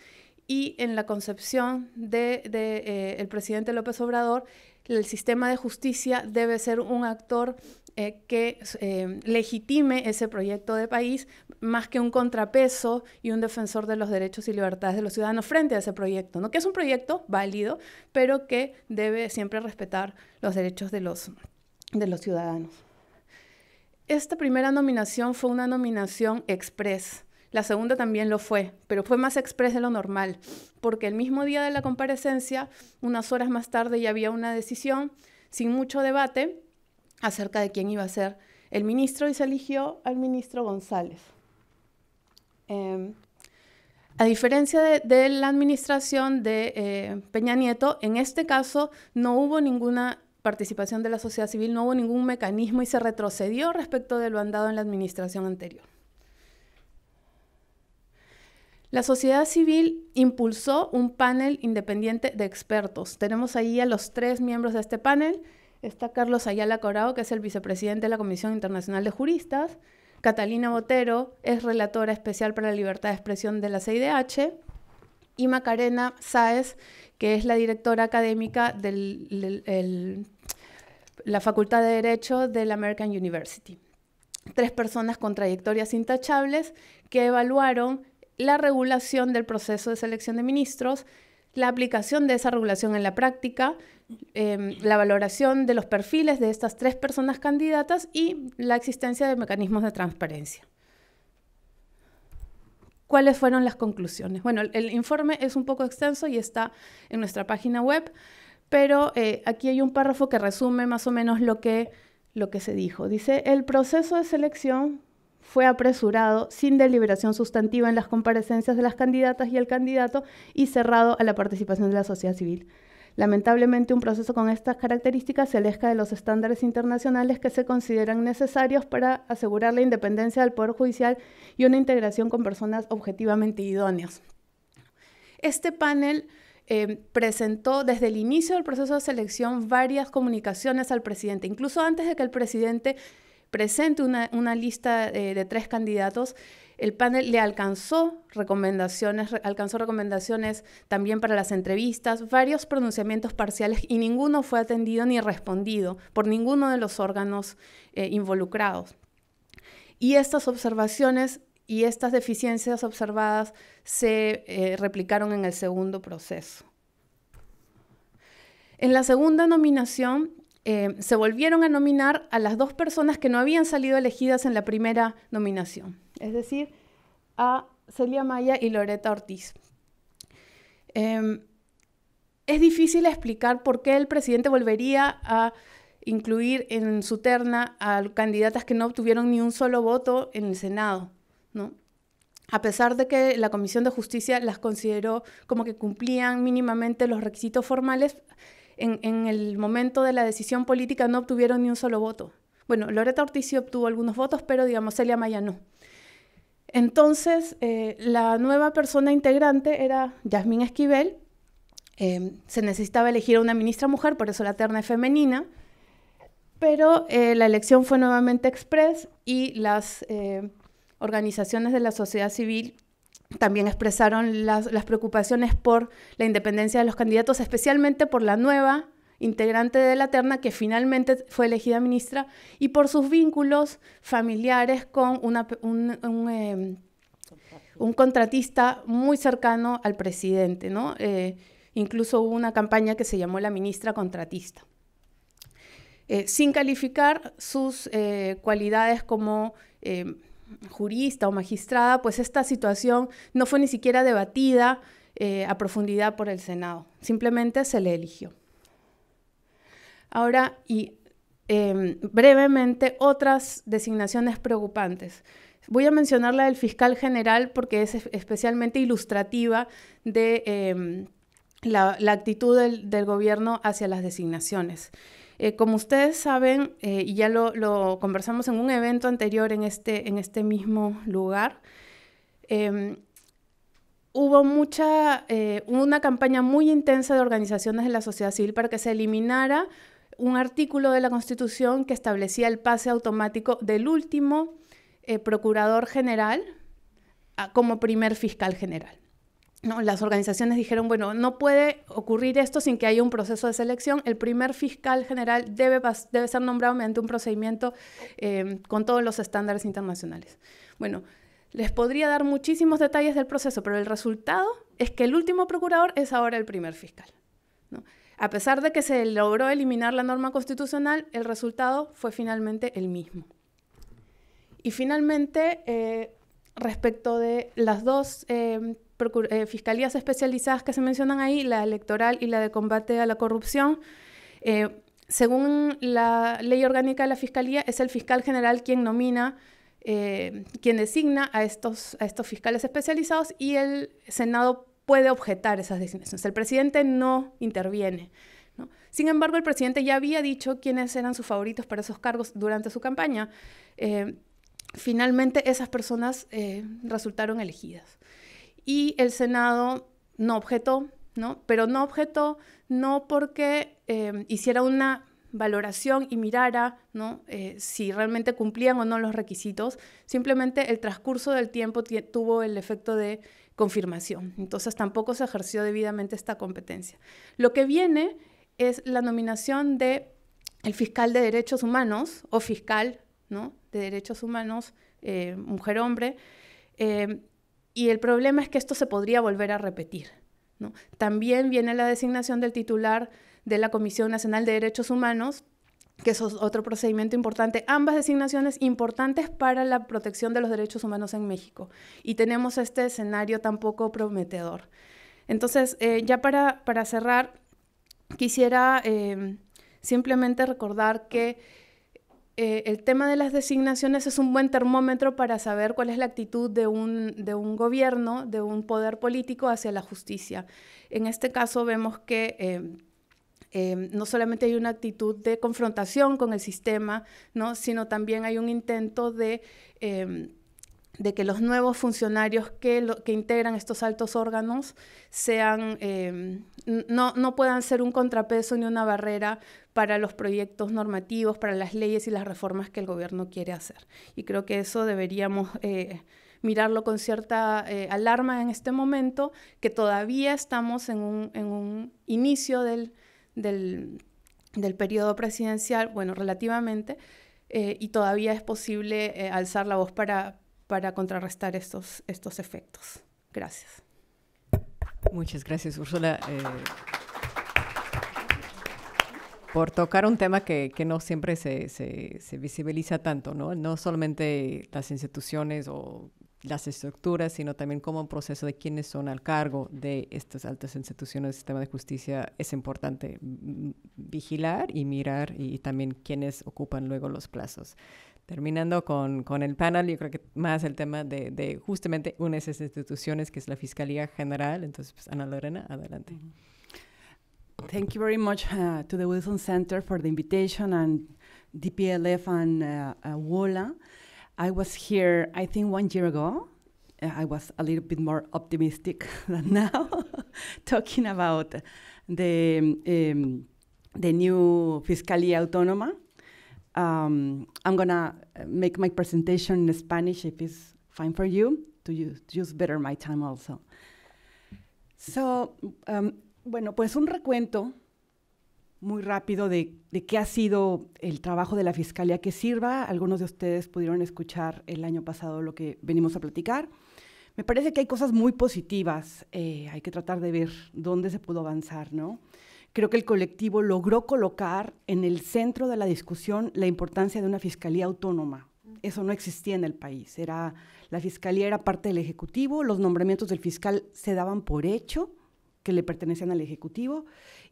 y en la concepción del presidente López Obrador, el sistema de justicia debe ser un actor que legitime ese proyecto de país más que un contrapeso y un defensor de los derechos y libertades de los ciudadanos frente a ese proyecto, ¿no? Que es un proyecto válido, pero que debe siempre respetar los derechos de los ciudadanos. Esta primera nominación fue una nominación express. La segunda también lo fue, pero fue más express de lo normal, porque el mismo día de la comparecencia, unas horas más tarde ya había una decisión, sin mucho debate, acerca de quién iba a ser el ministro, y se eligió al ministro González. A diferencia de la administración de Peña Nieto, en este caso no hubo ninguna participación de la sociedad civil, no hubo ningún mecanismo y se retrocedió respecto de lo andado en la administración anterior. La sociedad civil impulsó un panel independiente de expertos. Tenemos ahí a los tres miembros de este panel. Está Carlos Ayala Corao, que es el vicepresidente de la Comisión Internacional de Juristas. Catalina Botero es relatora especial para la libertad de expresión de la CIDH. Y Macarena Sáez, que es la directora académica de la Facultad de Derecho de la American University. Tres personas con trayectorias intachables que evaluaron la regulación del proceso de selección de ministros, la aplicación de esa regulación en la práctica, la valoración de los perfiles de estas tres personas candidatas y la existencia de mecanismos de transparencia. ¿Cuáles fueron las conclusiones? Bueno, el informe es un poco extenso y está en nuestra página web, pero aquí hay un párrafo que resume más o menos lo que se dijo. Dice, el proceso de selección fue apresurado, sin deliberación sustantiva en las comparecencias de las candidatas y el candidato, y cerrado a la participación de la sociedad civil. Lamentablemente, un proceso con estas características se aleja de los estándares internacionales que se consideran necesarios para asegurar la independencia del Poder Judicial y una integración con personas objetivamente idóneas. Este panel presentó desde el inicio del proceso de selección varias comunicaciones al presidente, incluso antes de que el presidente presente una lista de tres candidatos. El panel le alcanzó recomendaciones también para las entrevistas, varios pronunciamientos parciales, y ninguno fue atendido ni respondido por ninguno de los órganos involucrados. Y estas observaciones y estas deficiencias observadas se replicaron en el segundo proceso. En la segunda nominación, se volvieron a nominar a las dos personas que no habían salido elegidas en la primera nominación, es decir, a Celia Maya y Loreta Ortiz. Es difícil explicar por qué el presidente volvería a incluir en su terna a candidatas que no obtuvieron ni un solo voto en el Senado, ¿no? A pesar de que la Comisión de Justicia las consideró como que cumplían mínimamente los requisitos formales, en el momento de la decisión política no obtuvieron ni un solo voto. Bueno, Loreta Ortiz sí obtuvo algunos votos, pero digamos Celia Maya no. Entonces, la nueva persona integrante era Yasmín Esquivel. Se necesitaba elegir a una ministra mujer, por eso la terna es femenina, pero la elección fue nuevamente express y las organizaciones de la sociedad civil también expresaron las preocupaciones por la independencia de los candidatos, especialmente por la nueva integrante de la terna que finalmente fue elegida ministra y por sus vínculos familiares con un contratista muy cercano al presidente, ¿no? Incluso hubo una campaña que se llamó La Ministra Contratista. Sin calificar sus cualidades como jurista o magistrada, pues esta situación no fue ni siquiera debatida a profundidad por el Senado. Simplemente se le eligió. Ahora, y brevemente, otras designaciones preocupantes. Voy a mencionar la del fiscal general porque es especialmente ilustrativa de la actitud del gobierno hacia las designaciones. Como ustedes saben, y ya lo conversamos en un evento anterior en este mismo lugar, hubo una campaña muy intensa de organizaciones de la sociedad civil para que se eliminara un artículo de la Constitución que establecía el pase automático del último procurador general como primer fiscal general. No, las organizaciones dijeron, bueno, no puede ocurrir esto sin que haya un proceso de selección. El primer fiscal general debe ser nombrado mediante un procedimiento con todos los estándares internacionales. Bueno, les podría dar muchísimos detalles del proceso, pero el resultado es que el último procurador es ahora el primer fiscal, ¿no? A pesar de que se logró eliminar la norma constitucional, el resultado fue finalmente el mismo. Y finalmente, respecto de las dos fiscalías especializadas que se mencionan ahí, la electoral y la de combate a la corrupción, según la ley orgánica de la fiscalía, es el fiscal general quien nomina, quien designa a estos fiscales especializados, y el Senado puede objetar esas designaciones. El presidente no interviene, ¿no? Sin embargo, el presidente ya había dicho quiénes eran sus favoritos para esos cargos durante su campaña. Finalmente, esas personas resultaron elegidas. Y el Senado no objetó, ¿no? Pero no objetó no porque hiciera una valoración y mirara, ¿no?, si realmente cumplían o no los requisitos. Simplemente el transcurso del tiempo tuvo el efecto de confirmación. Entonces tampoco se ejerció debidamente esta competencia. Lo que viene es la nominación del fiscal de derechos humanos o fiscal, ¿no?, de derechos humanos, mujer-hombre, y el problema es que esto se podría volver a repetir, ¿no? También viene la designación del titular de la Comisión Nacional de Derechos Humanos, que es otro procedimiento importante. Ambas designaciones importantes para la protección de los derechos humanos en México. Y tenemos este escenario tan poco prometedor. Entonces, ya para cerrar, quisiera simplemente recordar que el tema de las designaciones es un buen termómetro para saber cuál es la actitud de un gobierno, de un poder político hacia la justicia. En este caso vemos que no solamente hay una actitud de confrontación con el sistema, ¿no?, sino también hay un intento de que los nuevos funcionarios que integran estos altos órganos sean, no puedan ser un contrapeso ni una barrera para los proyectos normativos, para las leyes y las reformas que el gobierno quiere hacer. Y creo que eso deberíamos mirarlo con cierta alarma en este momento, que todavía estamos en un inicio del periodo presidencial, bueno, relativamente, y todavía es posible alzar la voz para contrarrestar estos efectos. Gracias. Muchas gracias, Ursula, por tocar un tema que no siempre se visibiliza tanto, ¿no? No solamente las instituciones o las estructuras, sino también como un proceso de quiénes son al cargo de estas altas instituciones del sistema de justicia. Es importante vigilar y mirar y también quiénes ocupan luego los plazos. Terminando con el panel, yo creo que más el tema de justamente una de esas instituciones que es la Fiscalía General. Entonces, pues, Ana Lorena, adelante. Thank you very much to the Wilson Center for the invitation and DPLF and WOLA. I was here, I think, 1 year ago. I was a little bit more optimistic than now, talking about the new Fiscalía Autónoma. I'm gonna make my presentation in Spanish, if it's fine for you, to use better my time also. So, bueno, pues un recuento muy rápido de qué ha sido el trabajo de la Fiscalía Que Sirva. Algunos de ustedes pudieron escuchar el año pasado lo que venimos a platicar. Me parece que hay cosas muy positivas. Hay que tratar de ver dónde se pudo avanzar, ¿no? Creo que el colectivo logró colocar en el centro de la discusión la importancia de una fiscalía autónoma. Eso no existía en el país. La fiscalía era parte del Ejecutivo, los nombramientos del fiscal se daban por hecho que le pertenecían al Ejecutivo,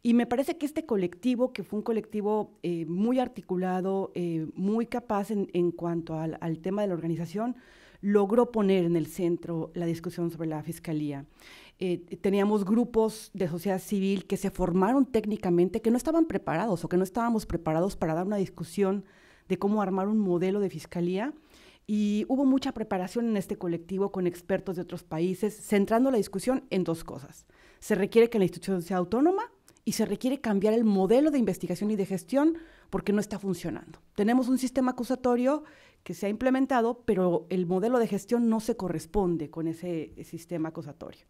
y me parece que este colectivo, que fue un colectivo muy articulado, muy capaz en cuanto al tema de la organización, logró poner en el centro la discusión sobre la Fiscalía. Teníamos grupos de sociedad civil que se formaron técnicamente, que no estaban preparados o que no estábamos preparados para dar una discusión de cómo armar un modelo de Fiscalía, y hubo mucha preparación en este colectivo con expertos de otros países, centrando la discusión en dos cosas. Se requiere que la institución sea autónoma y se requiere cambiar el modelo de investigación y de gestión porque no está funcionando. Tenemos un sistema acusatorio que se ha implementado, pero el modelo de gestión no se corresponde con ese sistema acusatorio.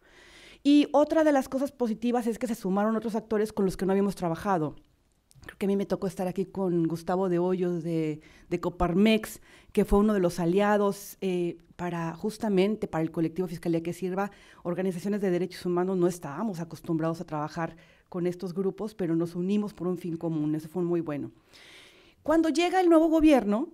Y otra de las cosas positivas es que se sumaron otros actores con los que no habíamos trabajado. Creo que a mí me tocó estar aquí con Gustavo de Hoyos de Coparmex, que fue uno de los aliados justamente para el colectivo Fiscalía Que Sirva. Organizaciones de derechos humanos no estábamos acostumbrados a trabajar con estos grupos, pero nos unimos por un fin común. Eso fue muy bueno. Cuando llega el nuevo gobierno,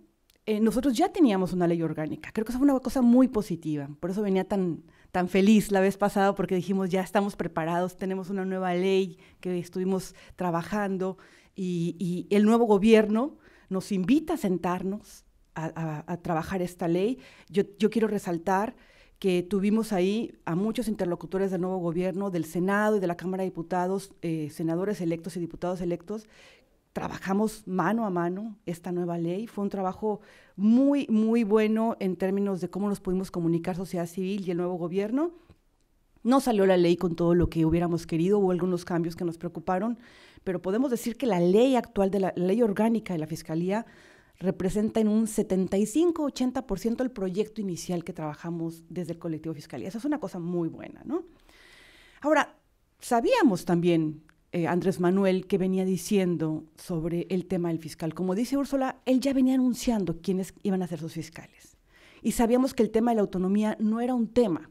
nosotros ya teníamos una ley orgánica. Creo que eso fue una cosa muy positiva. Por eso venía tan feliz la vez pasada, porque dijimos, ya estamos preparados, tenemos una nueva ley que estuvimos trabajando. Y el nuevo gobierno nos invita a sentarnos a trabajar esta ley. Yo quiero resaltar que tuvimos ahí a muchos interlocutores del nuevo gobierno, del Senado y de la Cámara de Diputados, senadores electos y diputados electos. Trabajamos mano a mano esta nueva ley. Fue un trabajo muy, muy bueno en términos de cómo nos pudimos comunicar sociedad civil y el nuevo gobierno. No salió la ley con todo lo que hubiéramos querido, hubo algunos cambios que nos preocuparon, pero podemos decir que la ley actual, la ley orgánica de la Fiscalía, representa en un 75-80% el proyecto inicial que trabajamos desde el colectivo Fiscalía. Esa es una cosa muy buena, ¿no? Ahora, sabíamos también, Andrés Manuel, que venía diciendo sobre el tema del fiscal. Como dice Úrsula, él ya venía anunciando quiénes iban a ser sus fiscales. Y sabíamos que el tema de la autonomía no era un tema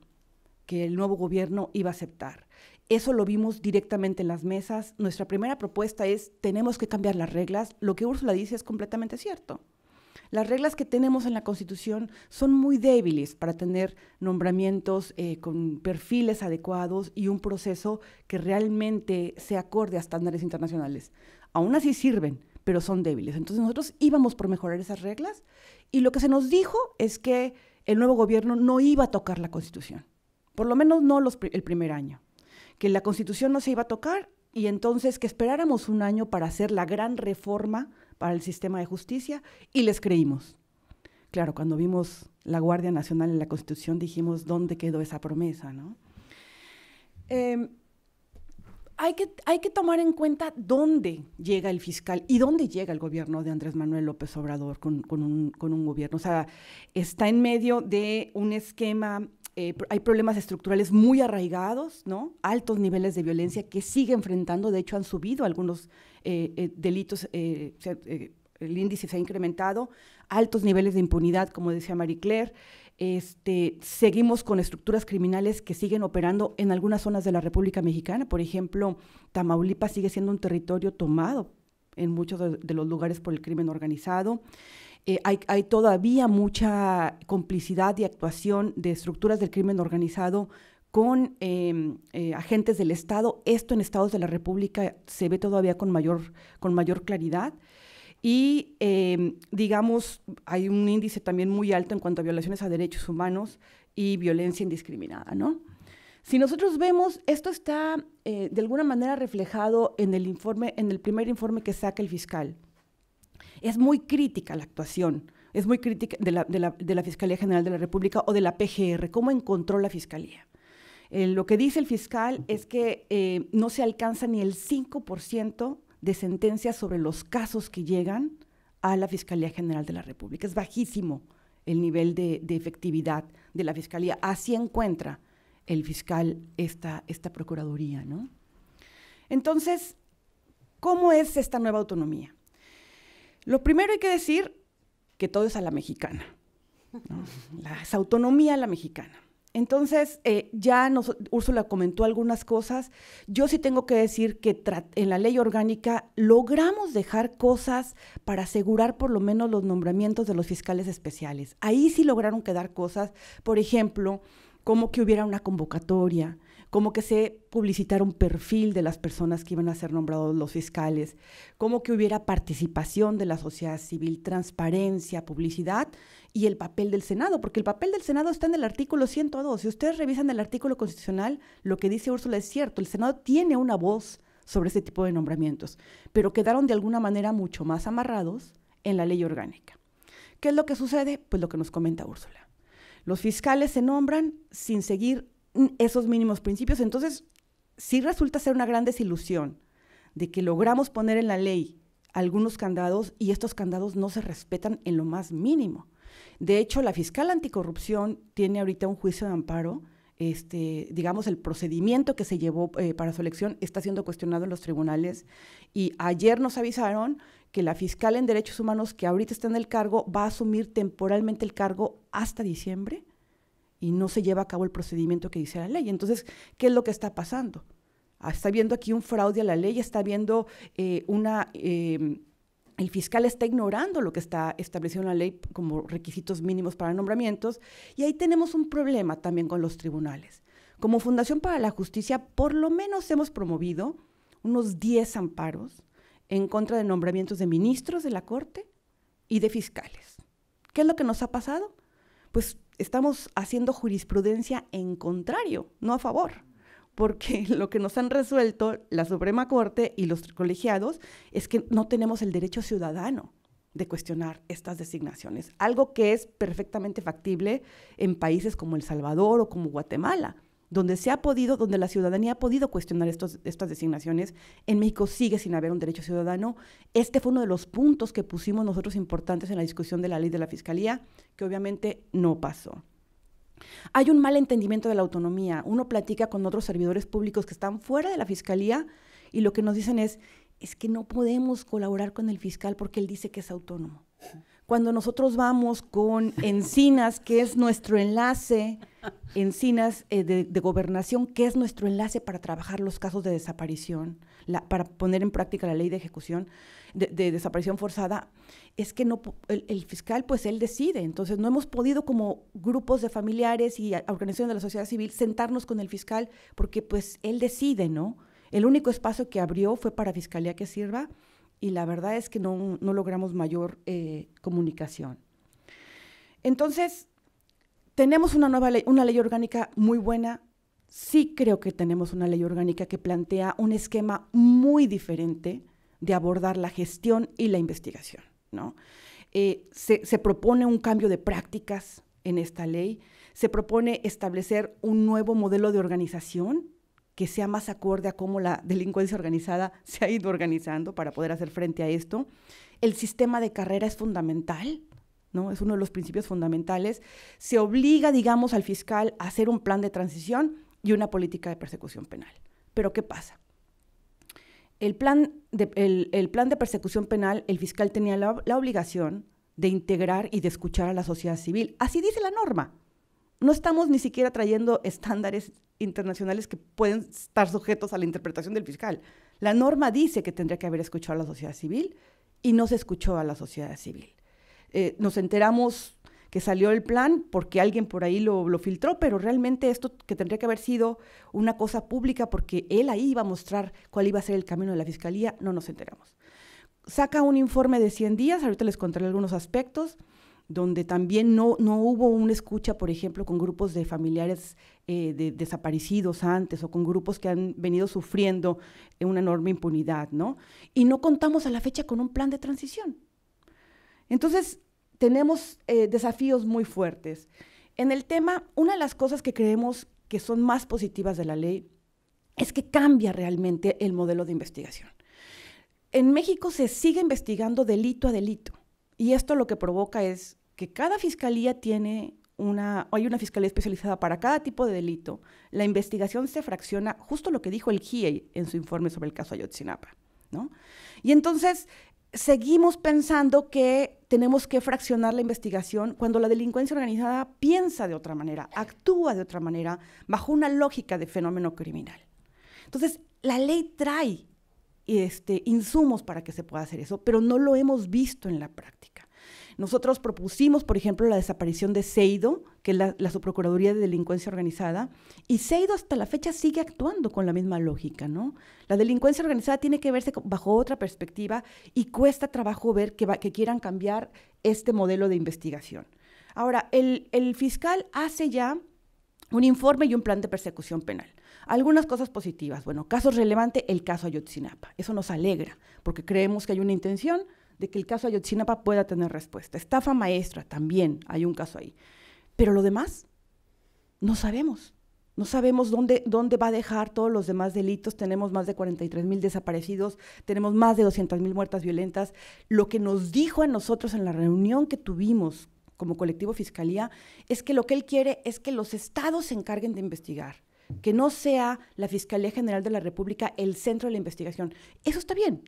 que el nuevo gobierno iba a aceptar. Eso lo vimos directamente en las mesas. Nuestra primera propuesta es, tenemos que cambiar las reglas. Lo que Úrsula dice es completamente cierto. Las reglas que tenemos en la Constitución son muy débiles para tener nombramientos con perfiles adecuados y un proceso que realmente se acorde a estándares internacionales. Aún así sirven, pero son débiles. Entonces nosotros íbamos por mejorar esas reglas y lo que se nos dijo es que el nuevo gobierno no iba a tocar la Constitución. Por lo menos no el primer año, que la Constitución no se iba a tocar y entonces que esperáramos un año para hacer la gran reforma para el sistema de justicia y les creímos. Claro, cuando vimos la Guardia Nacional en la Constitución dijimos, ¿dónde quedó esa promesa, no? Hay que tomar en cuenta dónde llega el fiscal y dónde llega el gobierno de Andrés Manuel López Obrador con un gobierno. O sea, está en medio de un esquema. Hay problemas estructurales muy arraigados, ¿no? Altos niveles de violencia que sigue enfrentando, de hecho han subido algunos delitos, el índice se ha incrementado, altos niveles de impunidad, como decía Marie-Claire, seguimos con estructuras criminales que siguen operando en algunas zonas de la República Mexicana, por ejemplo, Tamaulipas sigue siendo un territorio tomado en muchos de los lugares por el crimen organizado. Hay todavía mucha complicidad y actuación de estructuras del crimen organizado con agentes del Estado. Esto en estados de la República se ve todavía con mayor claridad. Y, digamos, hay un índice también muy alto en cuanto a violaciones a derechos humanos y violencia indiscriminada, ¿no? Si nosotros vemos, esto está de alguna manera reflejado en el primer informe que saca el fiscal. Es muy crítica la actuación, es muy crítica de la Fiscalía General de la República o de la PGR, cómo encontró la Fiscalía. Lo que dice el fiscal es que no se alcanza ni el 5% de sentencias sobre los casos que llegan a la Fiscalía General de la República. Es bajísimo el nivel de efectividad de la Fiscalía. Así encuentra el fiscal esta Procuraduría, ¿no? Entonces, ¿cómo es esta nueva autonomía? Lo primero hay que decir que todo es a la mexicana, ¿no? Es autonomía a la mexicana. Entonces, Úrsula comentó algunas cosas. Yo sí tengo que decir que en la ley orgánica logramos dejar cosas para asegurar por lo menos los nombramientos de los fiscales especiales. Ahí sí lograron quedar cosas, por ejemplo, como que hubiera una convocatoria, como que se publicitara un perfil de las personas que iban a ser nombrados los fiscales, como que hubiera participación de la sociedad civil, transparencia, publicidad y el papel del Senado, porque el papel del Senado está en el artículo 102. Si ustedes revisan el artículo constitucional, lo que dice Úrsula es cierto, el Senado tiene una voz sobre este tipo de nombramientos, pero quedaron de alguna manera mucho más amarrados en la ley orgánica. ¿Qué es lo que sucede? Pues lo que nos comenta Úrsula. Los fiscales se nombran sin seguir esos mínimos principios, entonces sí resulta ser una gran desilusión de que logramos poner en la ley algunos candados y estos candados no se respetan en lo más mínimo. De hecho, la fiscal anticorrupción tiene ahorita un juicio de amparo digamos, el procedimiento que se llevó para su elección está siendo cuestionado en los tribunales. Y ayer nos avisaron que la fiscal en Derechos Humanos, que ahorita está en el cargo, va a asumir temporalmente el cargo hasta diciembre y no se lleva a cabo el procedimiento que dice la ley. Entonces, ¿qué es lo que está pasando? Está viendo aquí un fraude a la ley, está viendo el fiscal está ignorando lo que está establecido en la ley como requisitos mínimos para nombramientos, y ahí tenemos un problema también con los tribunales. Como Fundación para la Justicia, por lo menos hemos promovido unos 10 amparos en contra de nombramientos de ministros de la Corte y de fiscales. ¿Qué es lo que nos ha pasado? Pues estamos haciendo jurisprudencia en contrario, no a favor, porque lo que nos han resuelto la Suprema Corte y los colegiados es que no tenemos el derecho ciudadano de cuestionar estas designaciones, algo que es perfectamente factible en países como El Salvador o como Guatemala, donde se ha podido, donde la ciudadanía ha podido cuestionar estas designaciones. En México sigue sin haber un derecho ciudadano. Este fue uno de los puntos que pusimos nosotros importantes en la discusión de la ley de la Fiscalía, que obviamente no pasó. Hay un mal entendimiento de la autonomía. Uno platica con otros servidores públicos que están fuera de la Fiscalía y lo que nos dicen es que no podemos colaborar con el fiscal porque él dice que es autónomo. Cuando nosotros vamos con Encinas, que es nuestro enlace, Encinas de Gobernación, que es nuestro enlace para trabajar los casos de desaparición, para poner en práctica la ley de ejecución, de desaparición forzada, es que no, el fiscal, pues él decide. Entonces no hemos podido como grupos de familiares y organizaciones de la sociedad civil sentarnos con el fiscal porque pues él decide, ¿no? El único espacio que abrió fue para Fiscalía Que Sirva, y la verdad es que no logramos mayor comunicación. Entonces, tenemos una nueva ley, una ley orgánica muy buena. Sí creo que tenemos una ley orgánica que plantea un esquema muy diferente de abordar la gestión y la investigación, ¿no? Se propone un cambio de prácticas en esta ley, se propone establecer un nuevo modelo de organización que sea más acorde a cómo la delincuencia organizada se ha ido organizando para poder hacer frente a esto. El sistema de carrera es fundamental, ¿no? Es uno de los principios fundamentales. Se obliga, digamos, al fiscal a hacer un plan de transición y una política de persecución penal. Pero, ¿qué pasa? El plan de persecución penal, el fiscal tenía la obligación de integrar y de escuchar a la sociedad civil. Así dice la norma. No estamos ni siquiera trayendo estándares internacionales que pueden estar sujetos a la interpretación del fiscal. La norma dice que tendría que haber escuchado a la sociedad civil y no se escuchó a la sociedad civil. Nos enteramos que salió el plan porque alguien por ahí lo filtró, pero realmente esto que tendría que haber sido una cosa pública porque él ahí iba a mostrar cuál iba a ser el camino de la fiscalía, no nos enteramos. Saca un informe de 100 días, ahorita les contaré algunos aspectos, donde también no hubo una escucha, por ejemplo, con grupos de familiares de desaparecidos antes o con grupos que han venido sufriendo una enorme impunidad, ¿no? Y no contamos a la fecha con un plan de transición. Entonces, tenemos desafíos muy fuertes. En el tema, una de las cosas que creemos que son más positivas de la ley es que cambia realmente el modelo de investigación. En México se sigue investigando delito a delito. Y esto lo que provoca es que cada fiscalía hay una fiscalía especializada para cada tipo de delito. La investigación se fracciona, justo lo que dijo el GIEI en su informe sobre el caso Ayotzinapa, ¿no? Y entonces seguimos pensando que tenemos que fraccionar la investigación cuando la delincuencia organizada piensa de otra manera, actúa de otra manera, bajo una lógica de fenómeno criminal. Entonces, la ley trae insumos para que se pueda hacer eso, pero no lo hemos visto en la práctica. Nosotros propusimos, por ejemplo, la desaparición de Seido, que es la Subprocuraduría de Delincuencia Organizada, y Seido hasta la fecha sigue actuando con la misma lógica, ¿no? La delincuencia organizada tiene que verse bajo otra perspectiva y cuesta trabajo ver que quieran cambiar este modelo de investigación. Ahora, el fiscal hace ya un informe y un plan de persecución penal. Algunas cosas positivas. Bueno, caso relevante, el caso Ayotzinapa. Eso nos alegra, porque creemos que hay una intención de que el caso Ayotzinapa pueda tener respuesta. Estafa maestra, también hay un caso ahí. Pero lo demás, no sabemos. No sabemos dónde va a dejar todos los demás delitos. Tenemos más de 43,000 desaparecidos, tenemos más de 200,000 muertas violentas. Lo que nos dijo a nosotros en la reunión que tuvimos como colectivo Fiscalía, es que lo que él quiere es que los estados se encarguen de investigar, que no sea la Fiscalía General de la República el centro de la investigación. Eso está bien,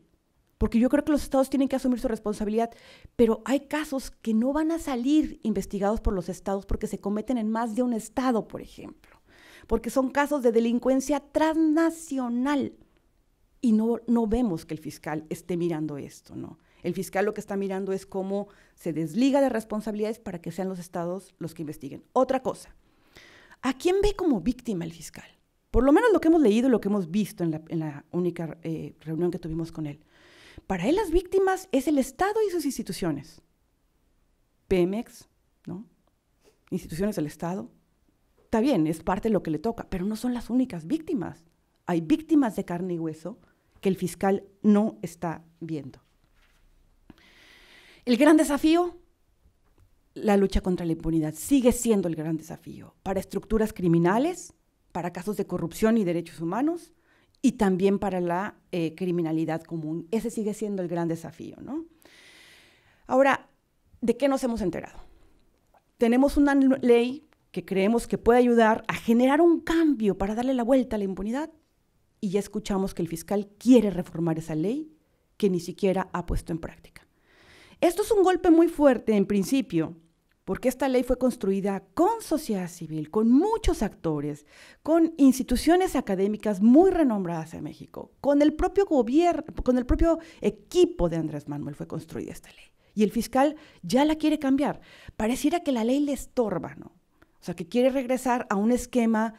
porque yo creo que los estados tienen que asumir su responsabilidad, pero hay casos que no van a salir investigados por los estados porque se cometen en más de un estado, por ejemplo, porque son casos de delincuencia transnacional y no vemos que el fiscal esté mirando esto, ¿no? El fiscal lo que está mirando es cómo se desliga de responsabilidades para que sean los estados los que investiguen. Otra cosa, ¿a quién ve como víctima el fiscal? Por lo menos lo que hemos leído y lo que hemos visto en la única reunión que tuvimos con él. Para él las víctimas es el Estado y sus instituciones. Pemex, ¿no? Instituciones del Estado. Está bien, es parte de lo que le toca, pero no son las únicas víctimas. Hay víctimas de carne y hueso que el fiscal no está viendo. El gran desafío, la lucha contra la impunidad, sigue siendo el gran desafío para estructuras criminales, para casos de corrupción y derechos humanos, y también para la criminalidad común. Ese sigue siendo el gran desafío, ¿no? Ahora, ¿de qué nos hemos enterado? Tenemos una ley que creemos que puede ayudar a generar un cambio para darle la vuelta a la impunidad, y ya escuchamos que el fiscal quiere reformar esa ley que ni siquiera ha puesto en práctica. Esto es un golpe muy fuerte en principio, porque esta ley fue construida con sociedad civil, con muchos actores, con instituciones académicas muy renombradas en México, con el propio gobierno, con el propio equipo de Andrés Manuel fue construida esta ley. Y el fiscal ya la quiere cambiar. Pareciera que la ley le estorba, ¿no? O sea, que quiere regresar a un esquema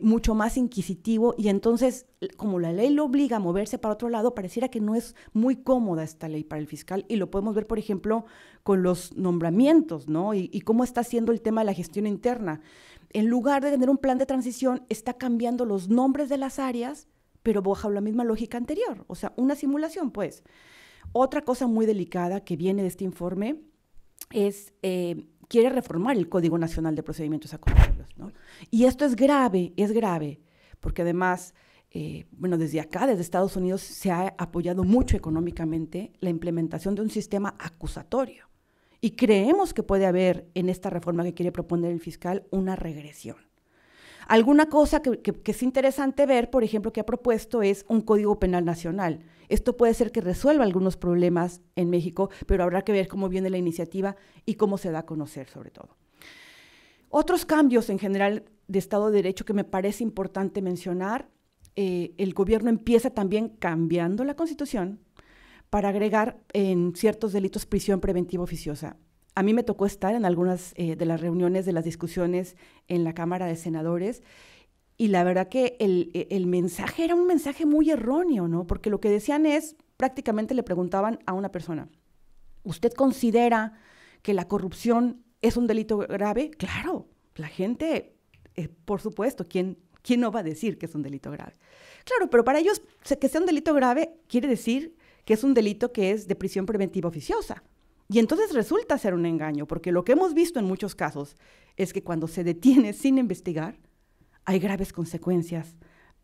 mucho más inquisitivo, y entonces, como la ley lo obliga a moverse para otro lado, pareciera que no es muy cómoda esta ley para el fiscal, y lo podemos ver, por ejemplo, con los nombramientos, ¿no? Y cómo está haciendo el tema de la gestión interna. En lugar de tener un plan de transición, está cambiando los nombres de las áreas, pero bajo la misma lógica anterior, o sea, una simulación, pues. Otra cosa muy delicada que viene de este informe es... quiere reformar el Código Nacional de Procedimientos Acusatorios, ¿no? Y esto es grave, porque además, bueno, desde acá, desde Estados Unidos, se ha apoyado mucho económicamente la implementación de un sistema acusatorio. Y creemos que puede haber en esta reforma que quiere proponer el fiscal una regresión. Alguna cosa que es interesante ver, por ejemplo, que ha propuesto es un Código Penal Nacional. Esto puede ser que resuelva algunos problemas en México, pero habrá que ver cómo viene la iniciativa y cómo se da a conocer, sobre todo. Otros cambios en general de Estado de Derecho que me parece importante mencionar, el gobierno empieza también cambiando la Constitución para agregar en ciertos delitos prisión preventiva oficiosa. A mí me tocó estar en algunas de las reuniones, de las discusiones en la Cámara de Senadores, y la verdad que el mensaje era un mensaje muy erróneo, ¿no? Porque lo que decían es, prácticamente le preguntaban a una persona, ¿usted considera que la corrupción es un delito grave? Claro, la gente, por supuesto, ¿quién no va a decir que es un delito grave? Claro, pero para ellos que sea un delito grave quiere decir que es un delito que es de prisión preventiva oficiosa. Y entonces resulta ser un engaño, porque lo que hemos visto en muchos casos es que cuando se detiene sin investigar, hay graves consecuencias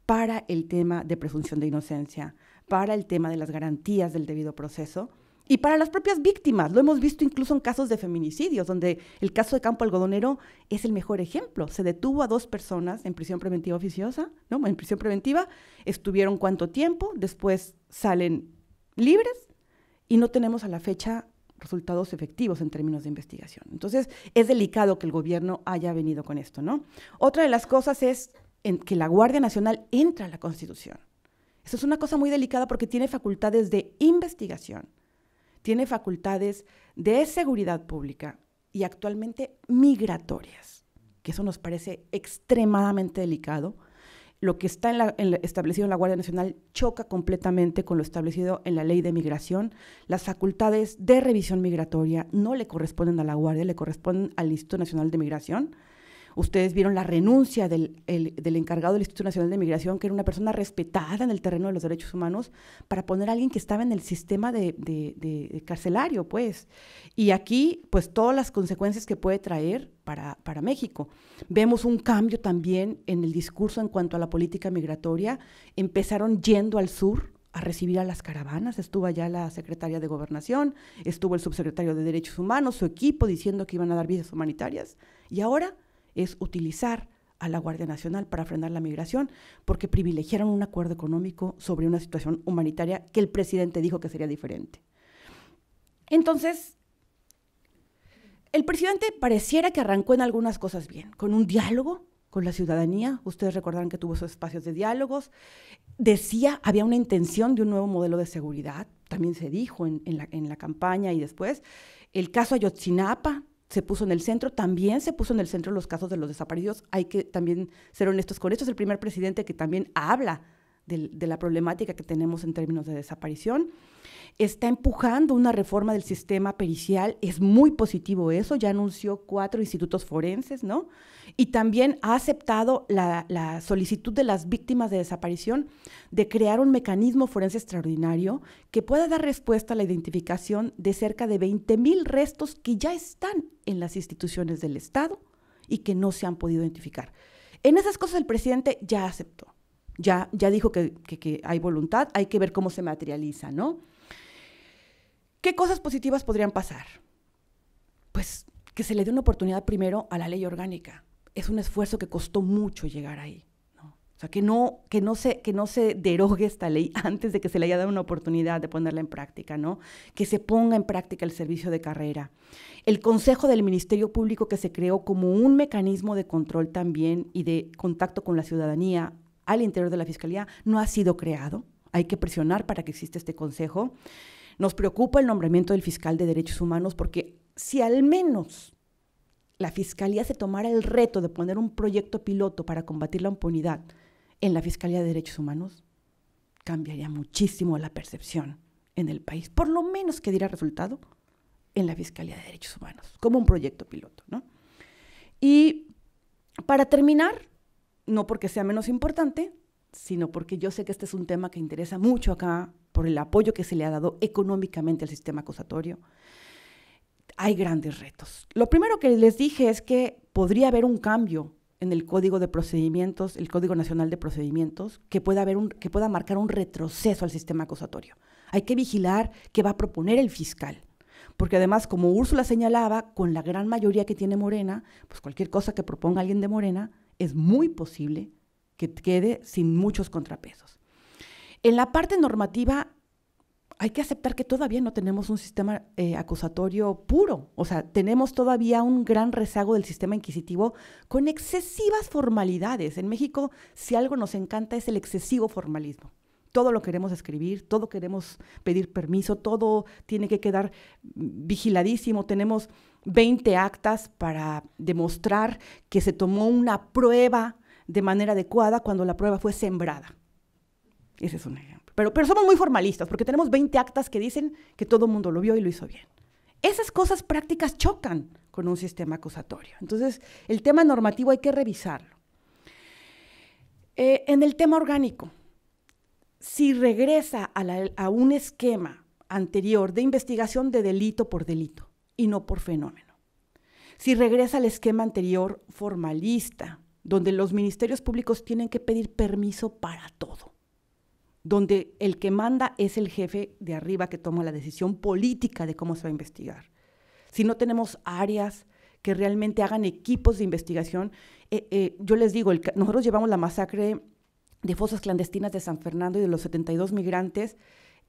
para el tema de presunción de inocencia, para el tema de las garantías del debido proceso y para las propias víctimas. Lo hemos visto incluso en casos de feminicidios, donde el caso de Campo Algodonero es el mejor ejemplo. Se detuvo a dos personas en prisión preventiva oficiosa, ¿no? En prisión preventiva, estuvieron cuánto tiempo, después salen libres y no tenemos a la fecha resultados efectivos en términos de investigación. Entonces, es delicado que el gobierno haya venido con esto, ¿no? Otra de las cosas es que la Guardia Nacional entra a la Constitución. Eso es una cosa muy delicada porque tiene facultades de investigación, tiene facultades de seguridad pública y actualmente migratorias, que eso nos parece extremadamente delicado. Lo que está establecido en la Guardia Nacional choca completamente con lo establecido en la Ley de Migración. Las facultades de revisión migratoria no le corresponden a la Guardia, le corresponden al Instituto Nacional de Migración. Ustedes vieron la renuncia del encargado del Instituto Nacional de Migración, que era una persona respetada en el terreno de los derechos humanos, para poner a alguien que estaba en el sistema de carcelario, pues. Y aquí, pues, todas las consecuencias que puede traer para México. Vemos un cambio también en el discurso en cuanto a la política migratoria. Empezaron yendo al sur a recibir a las caravanas, estuvo allá la secretaria de Gobernación, estuvo el subsecretario de Derechos Humanos, su equipo diciendo que iban a dar visas humanitarias, y ahora es utilizar a la Guardia Nacional para frenar la migración, porque privilegiaron un acuerdo económico sobre una situación humanitaria que el presidente dijo que sería diferente. Entonces, el presidente pareciera que arrancó en algunas cosas bien, con un diálogo con la ciudadanía, ustedes recordarán que tuvo esos espacios de diálogos, decía, había una intención de un nuevo modelo de seguridad, también se dijo en la campaña y después, el caso Ayotzinapa se puso en el centro, también se puso en el centro los casos de los desaparecidos, hay que también ser honestos con esto, es el primer presidente que también habla de la problemática que tenemos en términos de desaparición, está empujando una reforma del sistema pericial, es muy positivo eso, ya anunció 4 institutos forenses, ¿no? Y también ha aceptado la solicitud de las víctimas de desaparición de crear un mecanismo forense extraordinario que pueda dar respuesta a la identificación de cerca de 20,000 restos que ya están en las instituciones del Estado y que no se han podido identificar. En esas cosas el presidente ya aceptó, ya dijo que hay voluntad, hay que ver cómo se materializa, ¿no? ¿Qué cosas positivas podrían pasar? Pues que se le dé una oportunidad primero a la ley orgánica. Es un esfuerzo que costó mucho llegar ahí, ¿no? O sea, que no se derogue esta ley antes de que se le haya dado una oportunidad de ponerla en práctica, ¿no? Que se ponga en práctica el servicio de carrera. El Consejo del Ministerio Público que se creó como un mecanismo de control también y de contacto con la ciudadanía al interior de la Fiscalía no ha sido creado. Hay que presionar para que exista este consejo. Nos preocupa el nombramiento del fiscal de Derechos Humanos porque si al menos la Fiscalía se tomara el reto de poner un proyecto piloto para combatir la impunidad en la Fiscalía de Derechos Humanos, cambiaría muchísimo la percepción en el país, por lo menos que diera resultado en la Fiscalía de Derechos Humanos, como un proyecto piloto, ¿no? Y para terminar, no porque sea menos importante, sino porque yo sé que este es un tema que interesa mucho acá por el apoyo que se le ha dado económicamente al sistema acusatorio. Hay grandes retos. Lo primero que les dije es que podría haber un cambio en el Código de Procedimientos, el Código Nacional de Procedimientos, que pueda marcar un retroceso al sistema acusatorio. Hay que vigilar qué va a proponer el fiscal, porque además, como Úrsula señalaba, con la gran mayoría que tiene Morena, pues cualquier cosa que proponga alguien de Morena es muy posible que quede sin muchos contrapesos. En la parte normativa hay que aceptar que todavía no tenemos un sistema acusatorio puro, o sea, tenemos todavía un gran rezago del sistema inquisitivo con excesivas formalidades. En México, si algo nos encanta es el excesivo formalismo. Todo lo queremos escribir, todo queremos pedir permiso, todo tiene que quedar vigiladísimo. Tenemos 20 actas para demostrar que se tomó una prueba de manera adecuada cuando la prueba fue sembrada. Ese es un ejemplo. Pero somos muy formalistas porque tenemos 20 actas que dicen que todo el mundo lo vio y lo hizo bien. Esas cosas prácticas chocan con un sistema acusatorio. Entonces, el tema normativo hay que revisarlo. En el tema orgánico, si regresa a un esquema anterior de investigación de delito por delito y no por fenómeno, si regresa al esquema anterior formalista, donde los ministerios públicos tienen que pedir permiso para todo, donde el que manda es el jefe de arriba que toma la decisión política de cómo se va a investigar. Si no tenemos áreas que realmente hagan equipos de investigación, yo les digo, nosotros llevamos la masacre de fosas clandestinas de San Fernando y de los 72 migrantes,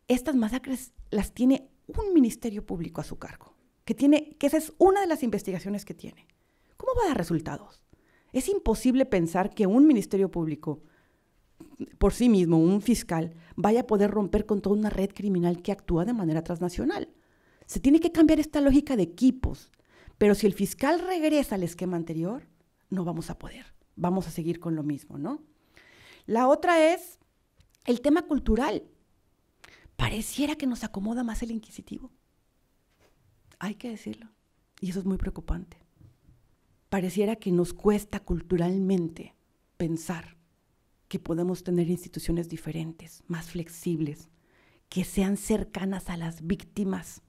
estas masacres las tiene un ministerio público a su cargo, que esa es una de las investigaciones que tiene. ¿Cómo va a dar resultados? Es imposible pensar que un ministerio público, por sí mismo, un fiscal, vaya a poder romper con toda una red criminal que actúa de manera transnacional. Se tiene que cambiar esta lógica de equipos, pero si el fiscal regresa al esquema anterior, no vamos a poder, vamos a seguir con lo mismo, ¿no? La otra es el tema cultural. Pareciera que nos acomoda más el inquisitivo. Hay que decirlo, y eso es muy preocupante. Pareciera que nos cuesta culturalmente pensar que podemos tener instituciones diferentes, más flexibles, que sean cercanas a las víctimas.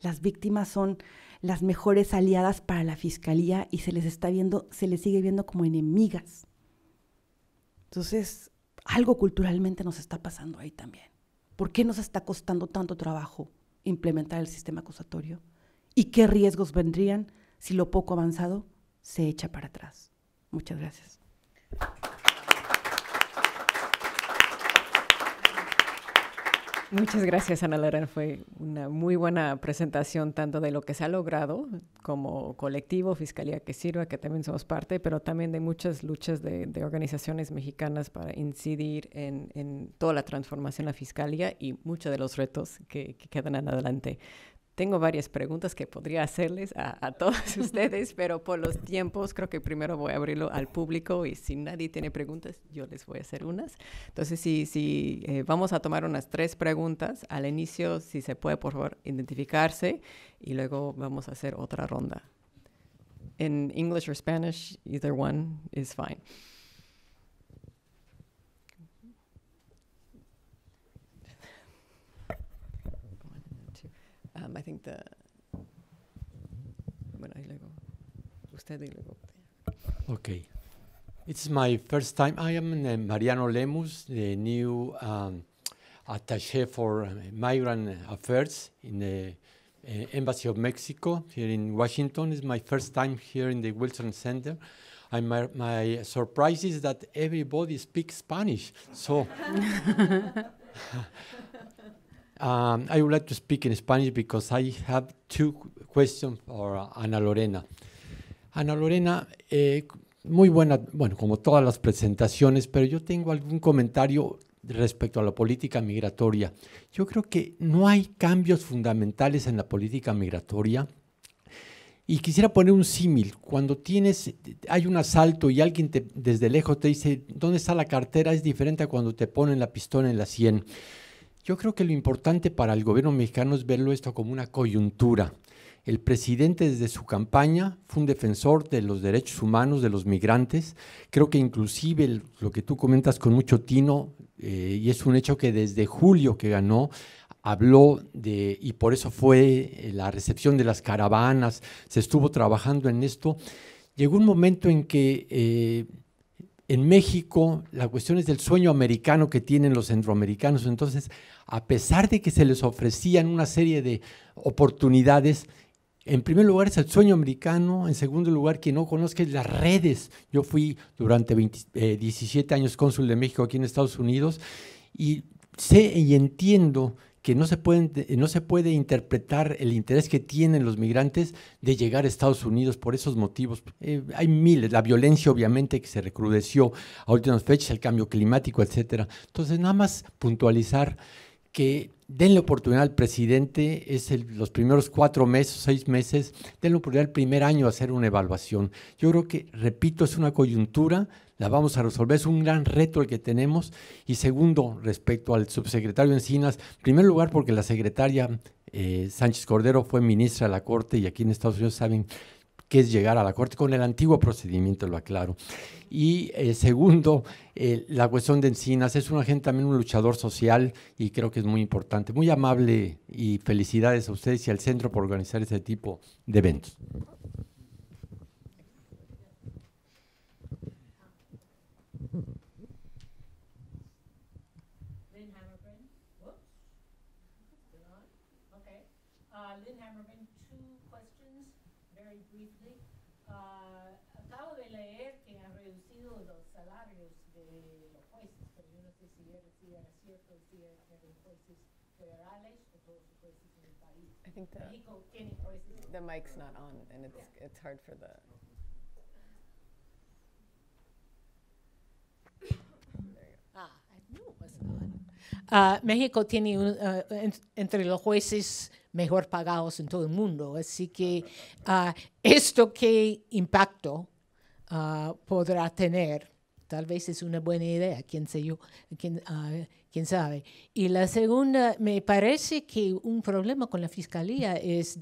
Las víctimas son las mejores aliadas para la fiscalía y se les sigue viendo como enemigas. Entonces, algo culturalmente nos está pasando ahí también. ¿Por qué nos está costando tanto trabajo implementar el sistema acusatorio? ¿Y qué riesgos vendrían si lo poco avanzado se echa para atrás? Muchas gracias. Muchas gracias, Ana Lorena. Fue una muy buena presentación tanto de lo que se ha logrado como colectivo, Fiscalía Que Sirva, que también somos parte, pero también de muchas luchas de organizaciones mexicanas para incidir en toda la transformación de la Fiscalía y muchos de los retos que quedan en adelante. Tengo varias preguntas que podría hacerles a todos ustedes, pero por los tiempos creo que primero voy a abrirlo al público y si nadie tiene preguntas, yo les voy a hacer unas. Entonces, si vamos a tomar unas 3 preguntas al inicio, si se puede, por favor, identificarse y luego vamos a hacer otra ronda. In English or Spanish, either one is fine. I think the, bueno, y luego, usted y luego. Okay, it's my first time. I am Mariano Lemus, the new attaché for migrant affairs in the Embassy of Mexico here in Washington. It's my first time here in the Wilson Center. And my surprise is that everybody speaks Spanish. So. I would like to speak in Spanish because I have 2 questions for Ana Lorena. Ana Lorena, muy buena, bueno, como todas las presentaciones, pero yo tengo algún comentario respecto a la política migratoria. Yo creo que no hay cambios fundamentales en la política migratoria. Y quisiera poner un símil. Cuando hay un asalto y alguien desde lejos te dice, ¿dónde está la cartera? Es diferente a cuando te ponen la pistola en la sien. Yo creo que lo importante para el gobierno mexicano es verlo esto como una coyuntura. El presidente desde su campaña fue un defensor de los derechos humanos de los migrantes. Creo que inclusive lo que tú comentas con mucho tino, y es un hecho que desde julio que ganó, habló de, y por eso fue la recepción de las caravanas, se estuvo trabajando en esto. Llegó un momento en que en México la cuestión es del sueño americano que tienen los centroamericanos. Entonces, a pesar de que se les ofrecían una serie de oportunidades, en primer lugar es el sueño americano, en segundo lugar, quien no conozca es las redes. Yo fui durante 17 años cónsul de México aquí en Estados Unidos y sé y entiendo que no se puede interpretar el interés que tienen los migrantes de llegar a Estados Unidos por esos motivos. Hay miles, la violencia obviamente que se recrudeció a últimas fechas, el cambio climático, etcétera. Entonces nada más puntualizar que denle oportunidad al presidente, es los primeros 4 meses, 6 meses, denle oportunidad al primer año a hacer una evaluación. Yo creo que, repito, es una coyuntura, la vamos a resolver, es un gran reto el que tenemos. Y segundo, respecto al subsecretario Encinas, en primer lugar porque la secretaria Sánchez Cordero fue ministra de la Corte y aquí en Estados Unidos saben qué es llegar a la Corte, con el antiguo procedimiento, lo aclaro. Y segundo, la cuestión de Encinas, es una gente también, un luchador social y creo que es muy importante, muy amable y felicidades a ustedes y al centro por organizar este tipo de eventos. The mic's not on, and it's hard for the. I knew it was on. México tiene entre los jueces mejor pagados en todo el mundo, así que esto qué impacto podrá tener. Tal vez es una buena idea, quién sabe. Y la segunda, me parece que un problema con la Fiscalía es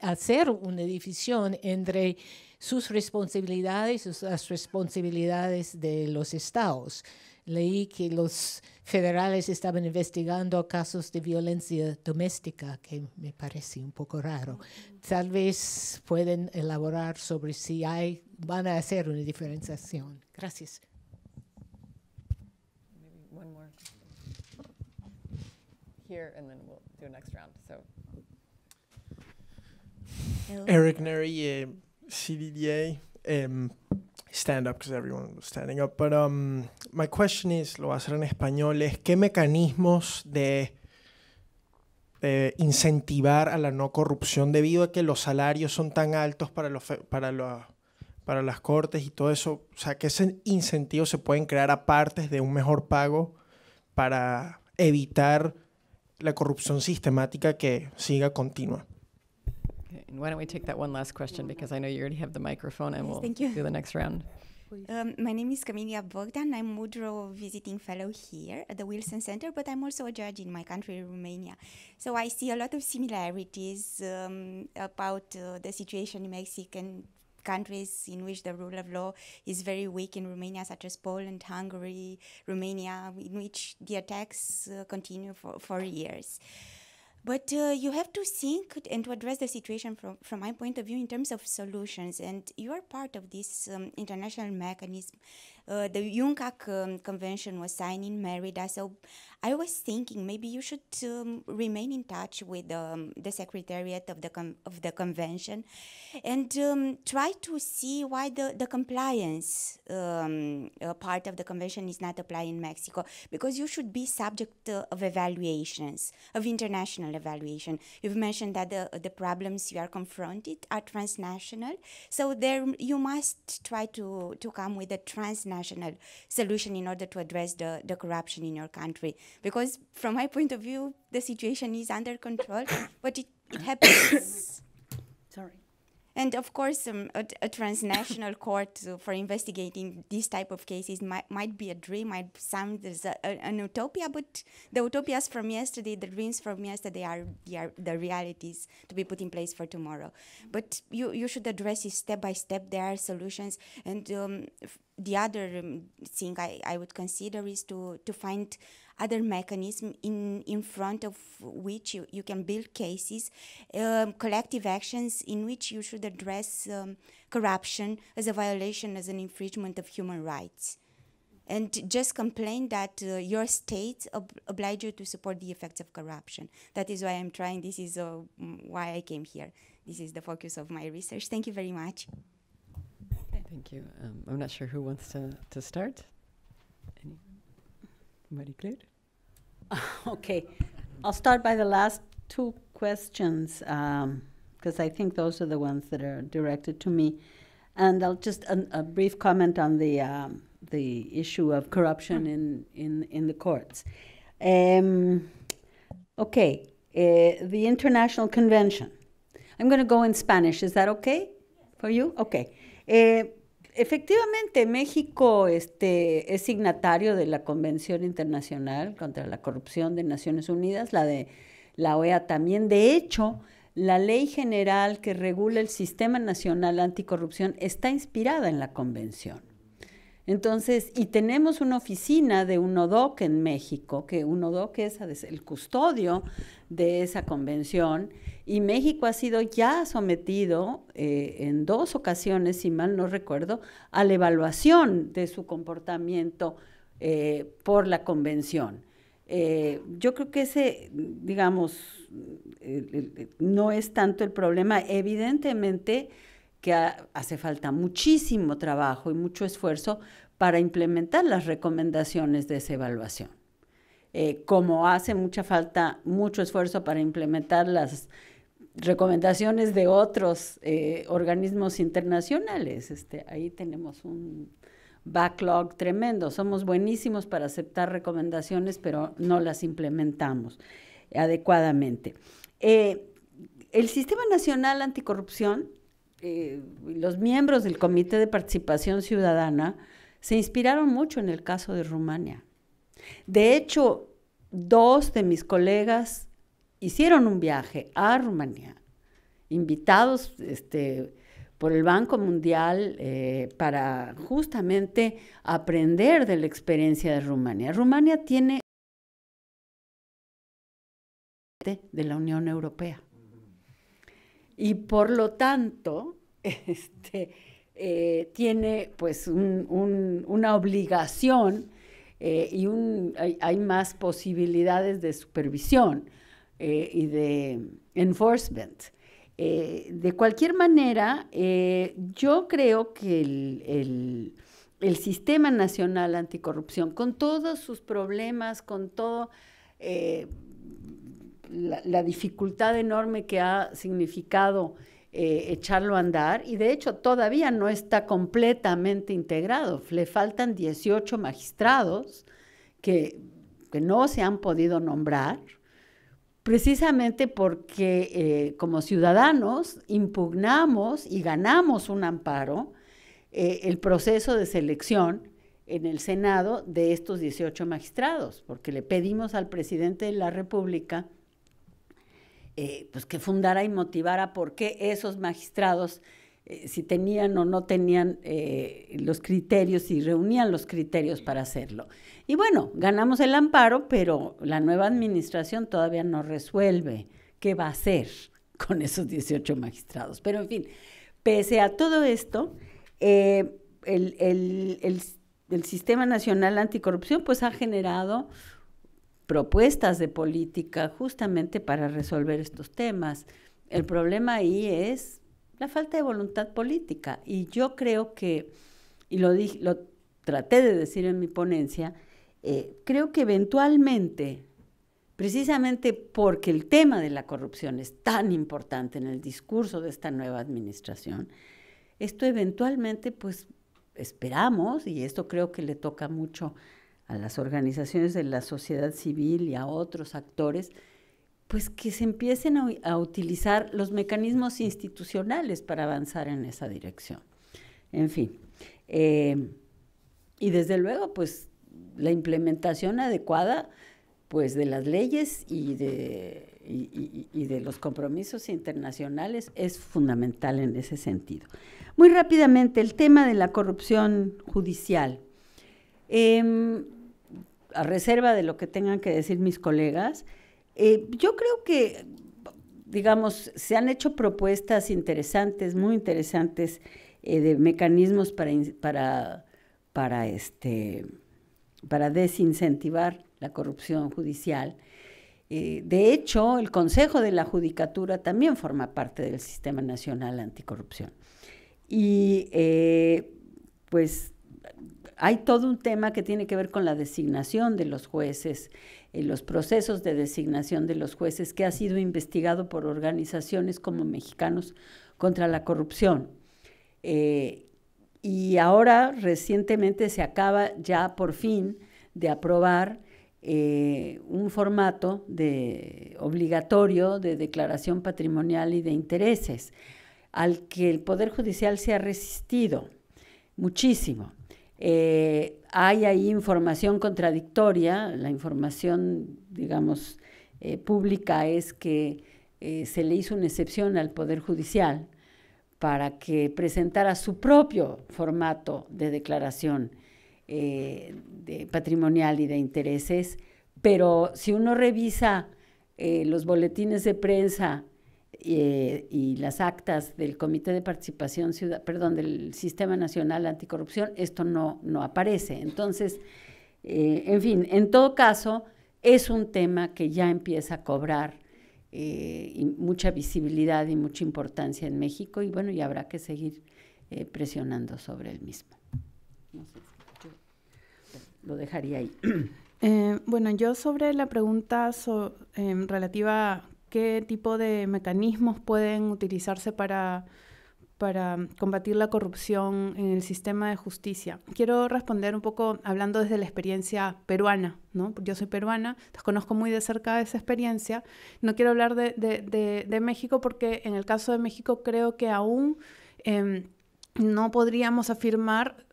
hacer una división entre sus responsabilidades y las responsabilidades de los estados. Leí que los federales estaban investigando casos de violencia doméstica, que me parece un poco raro. Tal vez pueden elaborar sobre si van a hacer una diferenciación. Gracias. here, and then we'll do a next round. So, Eric Neri, CDDA, stand up, because everyone was standing up. But my question is, lo voy a hacer en español, es ¿qué mecanismos de incentivar a la no corrupción debido a que los salarios son tan altos para las cortes y todo eso? O sea, ¿qué incentivos se pueden crear aparte de un mejor pago para evitar la corrupción sistemática que siga continua? Okay, and why don't we take that one last question, because I know you already have the microphone, and yes, we'll do the next round. My name is Camilla Bogdan. I'm Woodrow Visiting Fellow here at the Wilson Center, but I'm also a judge in my country, Romania. So I see a lot of similarities about the situation in Mexican countries in which the rule of law is very weak in Romania, such as Poland, Hungary, Romania, in which the attacks continue for years. But you have to think and to address the situation from my point of view in terms of solutions. And you are part of this international mechanism. The UNCAC convention was signed in Merida. So I was thinking maybe you should remain in touch with the secretariat of the convention and try to see why the compliance part of the convention is not applied in Mexico. Because you should be subject of evaluations, of international evaluation. You've mentioned that the problems you are confronted are transnational, so there you must try to come with a transnational solution in order to address the corruption in your country, because from my point of view the situation is under control, but it happens. Sorry. And of course a transnational court for investigating this type of cases might be a dream, might sound as an utopia, but the utopias from yesterday, the dreams from yesterday are the realities to be put in place for tomorrow. But you should address it step by step. There are solutions. And the other thing I would consider is to find other mechanism in front of which you can build cases, collective actions in which you should address corruption as a violation, as an infringement of human rights. And just complain that your state oblige you to support the effects of corruption. That is why I'm trying. This is why I came here. This is the focus of my research. Thank you very much. Thank you. I'm not sure who wants to start. Marie-Claire? Okay, I'll start by the last two questions, because I think those are the ones that are directed to me. And I'll just a brief comment on the issue of corruption in the courts. Okay, the International Convention. I'm going to go in Spanish. Is that okay for you? Okay. Efectivamente, México es signatario de la Convención Internacional contra la Corrupción de Naciones Unidas, la de la OEA también. De hecho, la ley general que regula el Sistema Nacional Anticorrupción está inspirada en la Convención. Entonces, y tenemos una oficina de UNODC en México, que UNODC es el custodio de esa convención, y México ha sido ya sometido en dos ocasiones, si mal no recuerdo, a la evaluación de su comportamiento por la convención. Yo creo que ese, digamos, no es tanto el problema. Evidentemente que hace falta muchísimo trabajo y mucho esfuerzo para implementar las recomendaciones de esa evaluación. Como hace mucha falta mucho esfuerzo para implementar las recomendaciones de otros organismos internacionales. Ahí tenemos un backlog tremendo. Somos buenísimos para aceptar recomendaciones, pero no las implementamos adecuadamente. El Sistema Nacional Anticorrupción, los miembros del Comité de Participación Ciudadana se inspiraron mucho en el caso de Rumania. De hecho, dos de mis colegas hicieron un viaje a Rumanía, invitados por el Banco Mundial para justamente aprender de la experiencia de Rumania. Rumania tiene de la Unión Europea y por lo tanto tiene pues una obligación y hay más posibilidades de supervisión y de enforcement. De cualquier manera, yo creo que el Sistema Nacional Anticorrupción, con todos sus problemas, con todo la dificultad enorme que ha significado echarlo a andar, y de hecho todavía no está completamente integrado, le faltan 18 magistrados que no se han podido nombrar, precisamente porque como ciudadanos impugnamos y ganamos un amparo el proceso de selección en el Senado de estos 18 magistrados, porque le pedimos al presidente de la República pues que fundara y motivara por qué esos magistrados, si tenían o no tenían los criterios, si reunían los criterios para hacerlo. Y bueno, ganamos el amparo, pero la nueva administración todavía no resuelve qué va a hacer con esos 18 magistrados. Pero en fin, pese a todo esto, el Sistema Nacional Anticorrupción pues ha generado propuestas de política justamente para resolver estos temas. El problema ahí es la falta de voluntad política, y yo creo que, y lo traté de decir en mi ponencia, creo que eventualmente, precisamente porque el tema de la corrupción es tan importante en el discurso de esta nueva administración, esto eventualmente pues esperamos, y esto creo que le toca mucho a las organizaciones de la sociedad civil y a otros actores, pues que se empiecen a utilizar los mecanismos institucionales para avanzar en esa dirección. En fin, y desde luego pues la implementación adecuada pues de las leyes y de los compromisos internacionales es fundamental en ese sentido. Muy rápidamente, el tema de la corrupción judicial. A reserva de lo que tengan que decir mis colegas, yo creo que, digamos, se han hecho propuestas interesantes, muy interesantes, de mecanismos para desincentivar la corrupción judicial. De hecho, el Consejo de la Judicatura también forma parte del Sistema Nacional Anticorrupción. Y, pues, hay todo un tema que tiene que ver con la designación de los jueces, los procesos de designación de los jueces, que ha sido investigado por organizaciones como Mexicanos contra la Corrupción. Y ahora, recientemente, se acaba ya por fin de aprobar un formato obligatorio de declaración patrimonial y de intereses, al que el Poder Judicial se ha resistido muchísimo. Hay ahí información contradictoria, la información, digamos, pública es que se le hizo una excepción al Poder Judicial para que presentara su propio formato de declaración patrimonial y de intereses, pero si uno revisa los boletines de prensa y las actas del Comité de Participación Ciudadana, perdón, del Sistema Nacional Anticorrupción, esto no aparece. Entonces, en fin, en todo caso, es un tema que ya empieza a cobrar mucha visibilidad y mucha importancia en México, y bueno, y habrá que seguir presionando sobre el mismo. No sé si lo dejaría ahí. Bueno, yo sobre la pregunta relativa a qué tipo de mecanismos pueden utilizarse para combatir la corrupción en el sistema de justicia. Quiero responder un poco hablando desde la experiencia peruana, ¿no? Yo soy peruana, conozco muy de cerca esa experiencia. No quiero hablar de México porque en el caso de México creo que aún no podríamos afirmar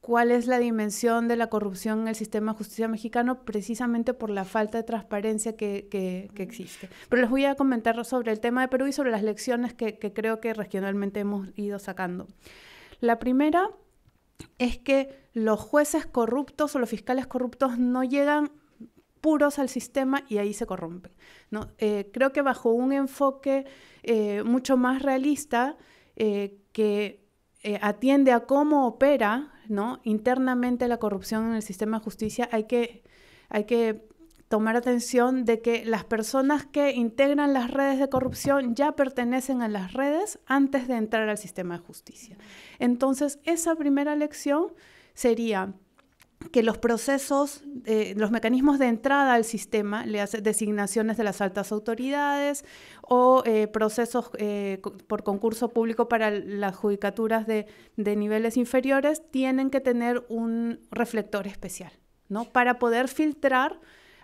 cuál es la dimensión de la corrupción en el sistema de justicia mexicano, precisamente por la falta de transparencia que existe. Pero les voy a comentar sobre el tema de Perú y sobre las lecciones que creo que regionalmente hemos ido sacando. La primera es que los jueces corruptos o los fiscales corruptos no llegan puros al sistema y ahí se corrompen, ¿no? Creo que bajo un enfoque mucho más realista que atiende a cómo opera, ¿no?, internamente la corrupción en el sistema de justicia, hay que tomar atención de que las personas que integran las redes de corrupción ya pertenecen a las redes antes de entrar al sistema de justicia. Entonces, esa primera lección sería que los procesos, los mecanismos de entrada al sistema, designaciones de las altas autoridades o procesos por concurso público para las judicaturas de niveles inferiores, tienen que tener un reflector especial, ¿no?, para poder filtrar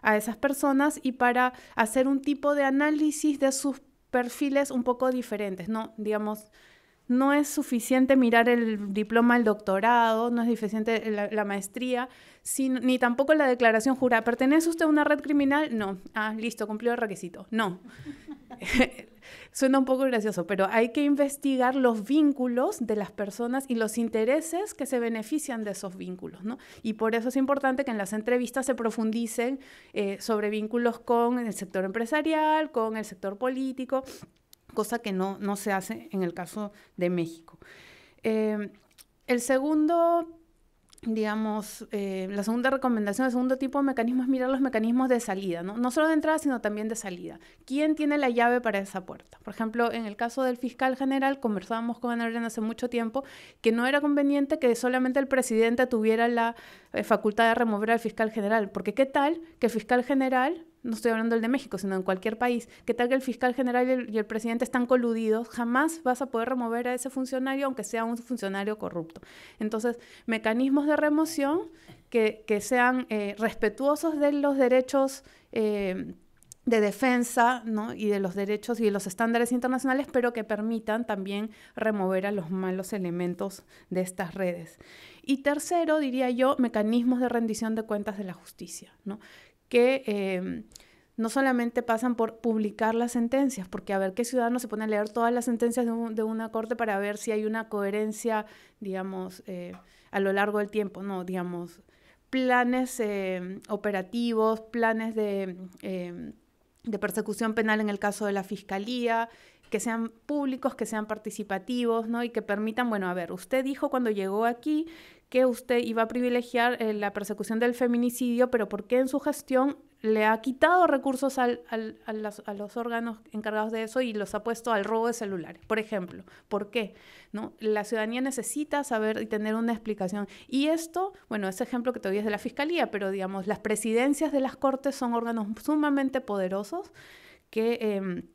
a esas personas y para hacer un tipo de análisis de sus perfiles un poco diferentes, ¿no? Digamos, no es suficiente mirar el diploma, el doctorado, no es suficiente la maestría, ni tampoco la declaración jurada. ¿Pertenece usted a una red criminal? No. Ah, listo, cumplió el requisito. No. Suena un poco gracioso, pero hay que investigar los vínculos de las personas y los intereses que se benefician de esos vínculos, ¿no? Y por eso es importante que en las entrevistas se profundicen sobre vínculos con el sector empresarial, con el sector político, cosa que no se hace en el caso de México. El segundo, digamos, la segunda recomendación, el segundo tipo de mecanismo es mirar los mecanismos de salida, ¿no? No solo de entrada, sino también de salida. ¿Quién tiene la llave para esa puerta? Por ejemplo, en el caso del fiscal general, conversábamos con Ana Lorena hace mucho tiempo, que no era conveniente que solamente el presidente tuviera la facultad de remover al fiscal general, porque ¿qué tal que el fiscal general, no estoy hablando del de México, sino en cualquier país, que tal que el fiscal general y el presidente están coludidos? Jamás vas a poder remover a ese funcionario, aunque sea un funcionario corrupto. Entonces, mecanismos de remoción que sean respetuosos de los derechos de defensa, ¿no?, y de los derechos y de los estándares internacionales, pero que permitan también remover a los malos elementos de estas redes. Y tercero, diría yo, mecanismos de rendición de cuentas de la justicia, ¿no?, que no solamente pasan por publicar las sentencias, porque a ver qué ciudadano se pone a leer todas las sentencias de una corte para ver si hay una coherencia, digamos, a lo largo del tiempo, ¿no? Digamos, planes operativos, planes de persecución penal en el caso de la fiscalía, que sean públicos, que sean participativos, ¿no?, y que permitan, bueno, a ver, usted dijo cuando llegó aquí que usted iba a privilegiar la persecución del feminicidio, pero ¿por qué en su gestión le ha quitado recursos a los órganos encargados de eso y los ha puesto al robo de celulares? Por ejemplo, ¿por qué? ¿No? La ciudadanía necesita saber y tener una explicación. Y esto, bueno, ese ejemplo que te doy es de la Fiscalía, pero digamos, las presidencias de las Cortes son órganos sumamente poderosos que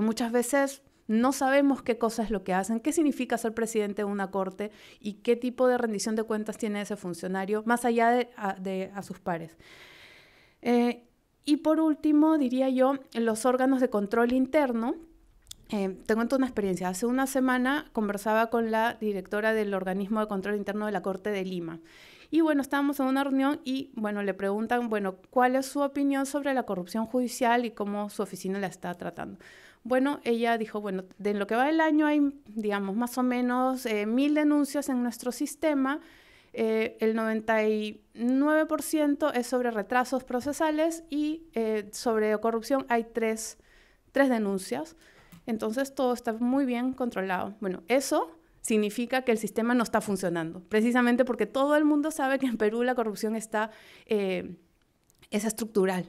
muchas veces no sabemos qué cosa es lo que hacen, qué significa ser presidente de una corte y qué tipo de rendición de cuentas tiene ese funcionario, más allá de a sus pares. Y por último, diría yo, los órganos de control interno. Tengo toda una experiencia. Hace una semana conversaba con la directora del organismo de control interno de la Corte de Lima. Y bueno, estábamos en una reunión y bueno, le preguntan, bueno, ¿cuál es su opinión sobre la corrupción judicial y cómo su oficina la está tratando? Bueno, ella dijo, bueno, de lo que va del año hay, digamos, más o menos 1000 denuncias en nuestro sistema. El 99% es sobre retrasos procesales y sobre corrupción hay tres denuncias. Entonces todo está muy bien controlado. Bueno, eso significa que el sistema no está funcionando, precisamente porque todo el mundo sabe que en Perú la corrupción es estructural.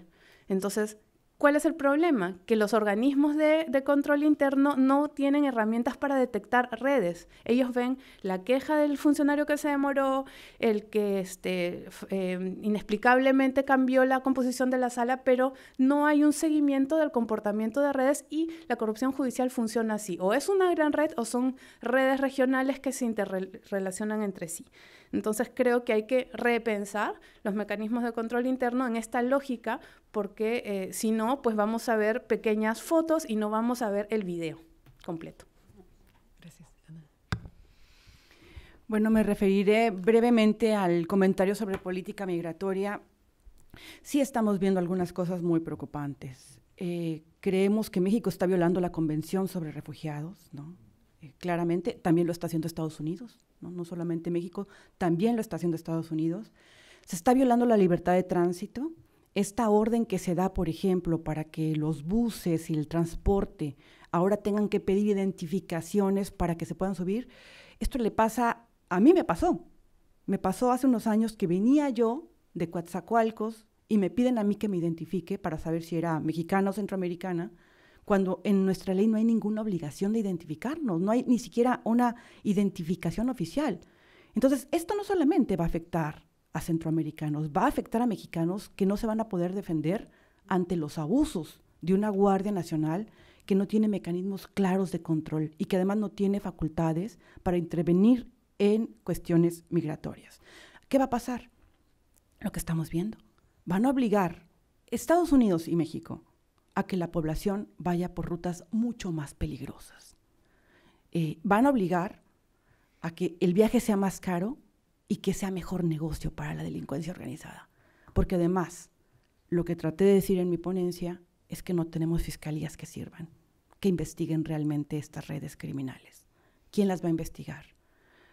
Entonces, ¿cuál es el problema? Que los organismos de control interno no tienen herramientas para detectar redes. Ellos ven la queja del funcionario que se demoró, el que inexplicablemente cambió la composición de la sala, pero no hay un seguimiento del comportamiento de redes y la corrupción judicial funciona así. O es una gran red o son redes regionales que se interrelacionan entre sí. Entonces creo que hay que repensar los mecanismos de control interno en esta lógica, porque si no, pues vamos a ver pequeñas fotos y no vamos a ver el video completo. Gracias, Ana. Bueno, me referiré brevemente al comentario sobre política migratoria. Sí estamos viendo algunas cosas muy preocupantes. Creemos que México está violando la Convención sobre Refugiados, ¿no? Claramente, también lo está haciendo Estados Unidos, ¿no? No solamente México, también lo está haciendo Estados Unidos. Se está violando la libertad de tránsito. Esta orden que se da, por ejemplo, para que los buses y el transporte ahora tengan que pedir identificaciones para que se puedan subir, Esto le pasa, a mí me pasó hace unos años que venía yo de Coatzacoalcos y me piden a mí que me identifique para saber si era mexicana o centroamericana, cuando en nuestra ley no hay ninguna obligación de identificarnos, no hay ni siquiera una identificación oficial. Entonces, esto no solamente va a afectar a centroamericanos, va a afectar a mexicanos que no se van a poder defender ante los abusos de una Guardia Nacional que no tiene mecanismos claros de control y que además no tiene facultades para intervenir en cuestiones migratorias. ¿Qué va a pasar? Lo que estamos viendo. Van a obligar Estados Unidos y México a que la población vaya por rutas mucho más peligrosas. Van a obligar a que el viaje sea más caro y que sea mejor negocio para la delincuencia organizada. Porque además, lo que traté de decir en mi ponencia es que no tenemos fiscalías que sirvan, que investiguen realmente estas redes criminales. ¿Quién las va a investigar?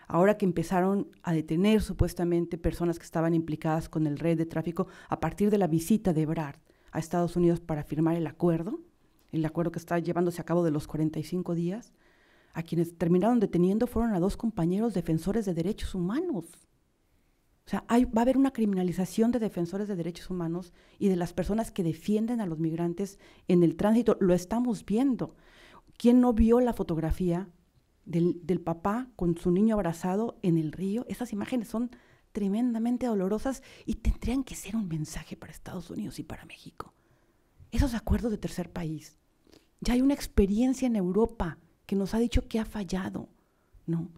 Ahora que empezaron a detener supuestamente personas que estaban implicadas con el red de tráfico a partir de la visita de Ebrard a Estados Unidos para firmar el acuerdo que está llevándose a cabo de los 45 días, a quienes terminaron deteniendo fueron a dos compañeros defensores de derechos humanos. O sea, va a haber una criminalización de defensores de derechos humanos y de las personas que defienden a los migrantes en el tránsito. Lo estamos viendo. ¿Quién no vio la fotografía del papá con su niño abrazado en el río? Esas imágenes son tremendamente dolorosas y tendrían que ser un mensaje para Estados Unidos y para México. Esos acuerdos de tercer país. Ya hay una experiencia en Europa que nos ha dicho que ha fallado, ¿no?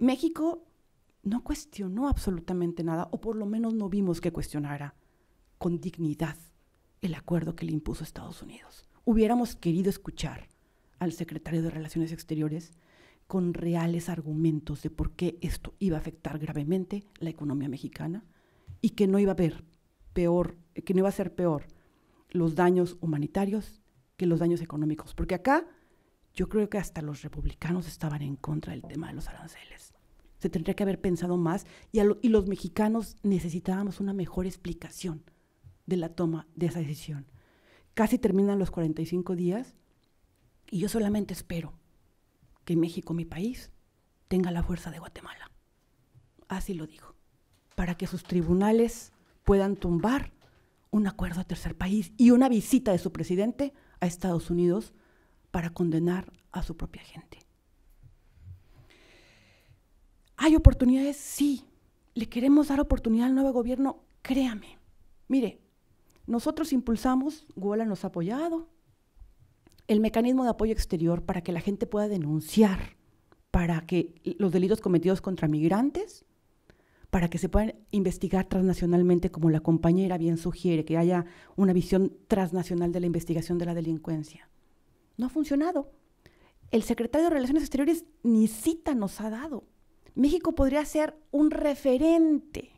México no cuestionó absolutamente nada, o por lo menos no vimos que cuestionara con dignidad el acuerdo que le impuso Estados Unidos. Hubiéramos querido escuchar al secretario de Relaciones Exteriores con reales argumentos de por qué esto iba a afectar gravemente la economía mexicana y que no iba a haber peor, que no iba a ser peor los daños humanitarios que los daños económicos. Porque acá yo creo que hasta los republicanos estaban en contra del tema de los aranceles. Se tendría que haber pensado más y los mexicanos necesitábamos una mejor explicación de la toma de esa decisión. Casi terminan los 45 días y yo solamente espero que México, mi país, tenga la fuerza de Guatemala. Así lo digo, para que sus tribunales puedan tumbar un acuerdo a tercer país y una visita de su presidente a Estados Unidos para condenar a su propia gente. ¿Hay oportunidades? Sí. ¿Le queremos dar oportunidad al nuevo gobierno? Créame. Mire, nosotros impulsamos, WOLA nos ha apoyado, el mecanismo de apoyo exterior para que la gente pueda denunciar, para que los delitos cometidos contra migrantes, para que se puedan investigar transnacionalmente, como la compañera bien sugiere, que haya una visión transnacional de la investigación de la delincuencia. No ha funcionado. El secretario de Relaciones Exteriores ni cita nos ha dado. México podría ser un referente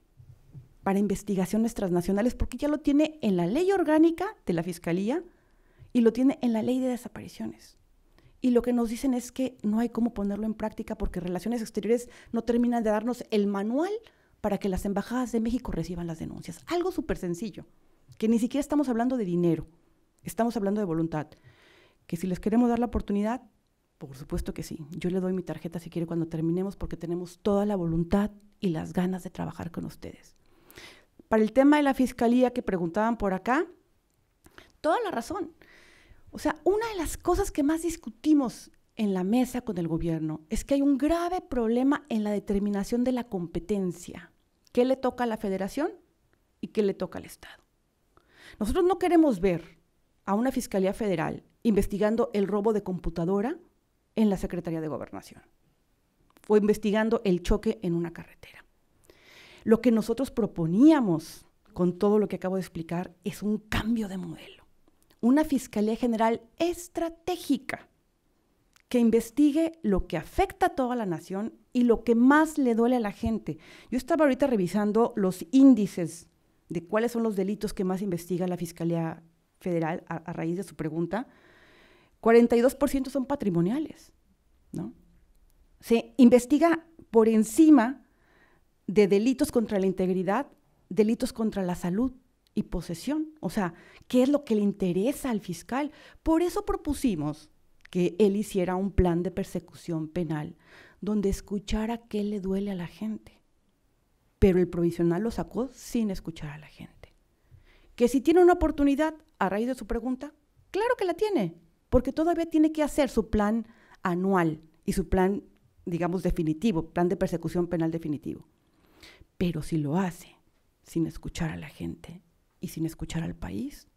para investigaciones transnacionales porque ya lo tiene en la ley orgánica de la Fiscalía y lo tiene en la ley de desapariciones. Y lo que nos dicen es que no hay cómo ponerlo en práctica porque Relaciones Exteriores no terminan de darnos el manual para que las embajadas de México reciban las denuncias. Algo súper sencillo, que ni siquiera estamos hablando de dinero, estamos hablando de voluntad. Que si les queremos dar la oportunidad, por supuesto que sí. Yo le doy mi tarjeta si quiere cuando terminemos porque tenemos toda la voluntad y las ganas de trabajar con ustedes. Para el tema de la fiscalía que preguntaban por acá, toda la razón. O sea, una de las cosas que más discutimos en la mesa con el gobierno es que hay un grave problema en la determinación de la competencia. ¿Qué le toca a la federación y qué le toca al Estado? Nosotros no queremos ver a una fiscalía federal investigando el robo de computadora en la Secretaría de Gobernación o investigando el choque en una carretera. Lo que nosotros proponíamos con todo lo que acabo de explicar es un cambio de modelo. Una Fiscalía General estratégica que investigue lo que afecta a toda la nación y lo que más le duele a la gente. Yo estaba ahorita revisando los índices de cuáles son los delitos que más investiga la Fiscalía Federal a raíz de su pregunta. 42% son patrimoniales, ¿no? Se investiga por encima de delitos contra la integridad, delitos contra la salud y posesión. O sea, ¿qué es lo que le interesa al fiscal? Por eso propusimos que él hiciera un plan de persecución penal donde escuchara qué le duele a la gente. Pero el provisional lo sacó sin escuchar a la gente. Que si tiene una oportunidad a raíz de su pregunta, claro que la tiene, porque todavía tiene que hacer su plan anual y su plan, digamos, definitivo, plan de persecución penal definitivo. Pero si lo hace sin escuchar a la gente y sin escuchar al país,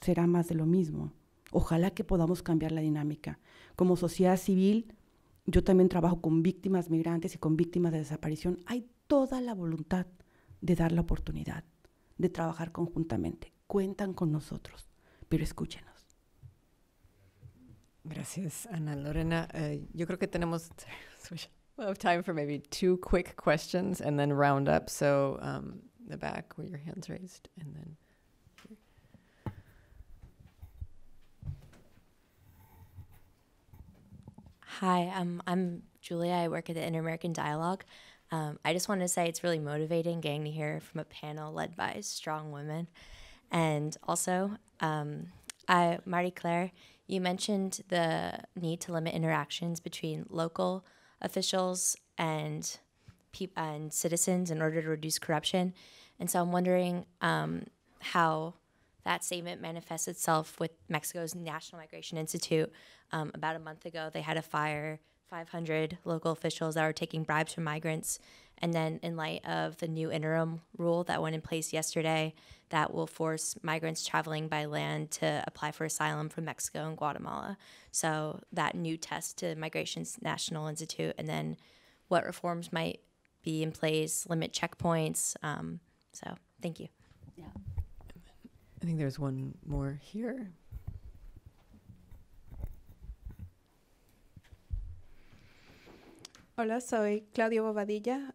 será más de lo mismo. Ojalá que podamos cambiar la dinámica. Como sociedad civil, yo también trabajo con víctimas migrantes y con víctimas de desaparición. Hay toda la voluntad de dar la oportunidad, de trabajar conjuntamente. Cuentan con nosotros, pero escúchenos. Gracias, Ana Lorena. Yo creo que tenemos we'll have time for maybe two quick questions and then round up. So the back where your hand's raised and then. Hi, I'm Julia. I work at the Inter-American Dialogue. I just wanted to say it's really motivating getting to hear from a panel led by strong women. And also, Marie-Claire, you mentioned the need to limit interactions between local officials and citizens in order to reduce corruption. And so I'm wondering how that statement manifests itself with Mexico's National Migration Institute. About a month ago, they had to fire 500 local officials that were taking bribes from migrants. And then in light of the new interim rule that went in place yesterday that will force migrants traveling by land to apply for asylum from Mexico and Guatemala. So that new test to Migration's National Institute, and then what reforms might be in place, limit checkpoints. So thank you. Yeah. I think there's one more here. Hola, soy Claudio Bobadilla,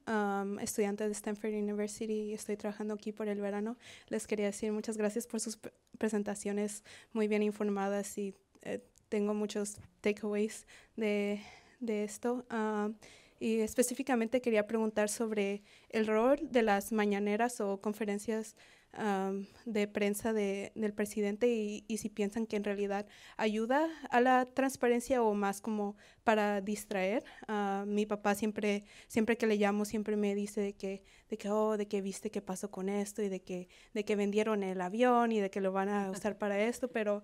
estudiante de Stanford University y estoy trabajando aquí por el verano. Les quería decir muchas gracias por sus presentaciones muy bien informadas y tengo muchos takeaways de esto. Y específicamente quería preguntar sobre el rol de las mañaneras o conferencias de prensa del presidente y si piensan que en realidad ayuda a la transparencia o más como para distraer. Mi papá siempre que le llamo siempre me dice de que viste qué pasó con esto y de que vendieron el avión y de que lo van a usar para esto, pero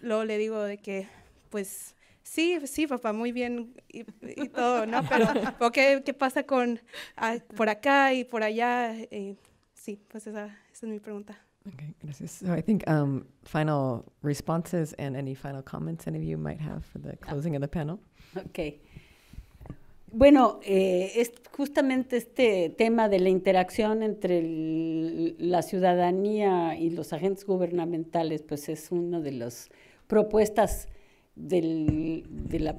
luego le digo de que pues sí, papá, muy bien y todo, ¿no? Pero ¿qué pasa con por acá y por allá? Sí, pues esa es mi pregunta. Okay, gracias. So I think final responses and any final comments any of you might have for the closing of the panel. Okay. Bueno, es justamente este tema de la interacción entre la ciudadanía y los agentes gubernamentales, pues es una de las propuestas de la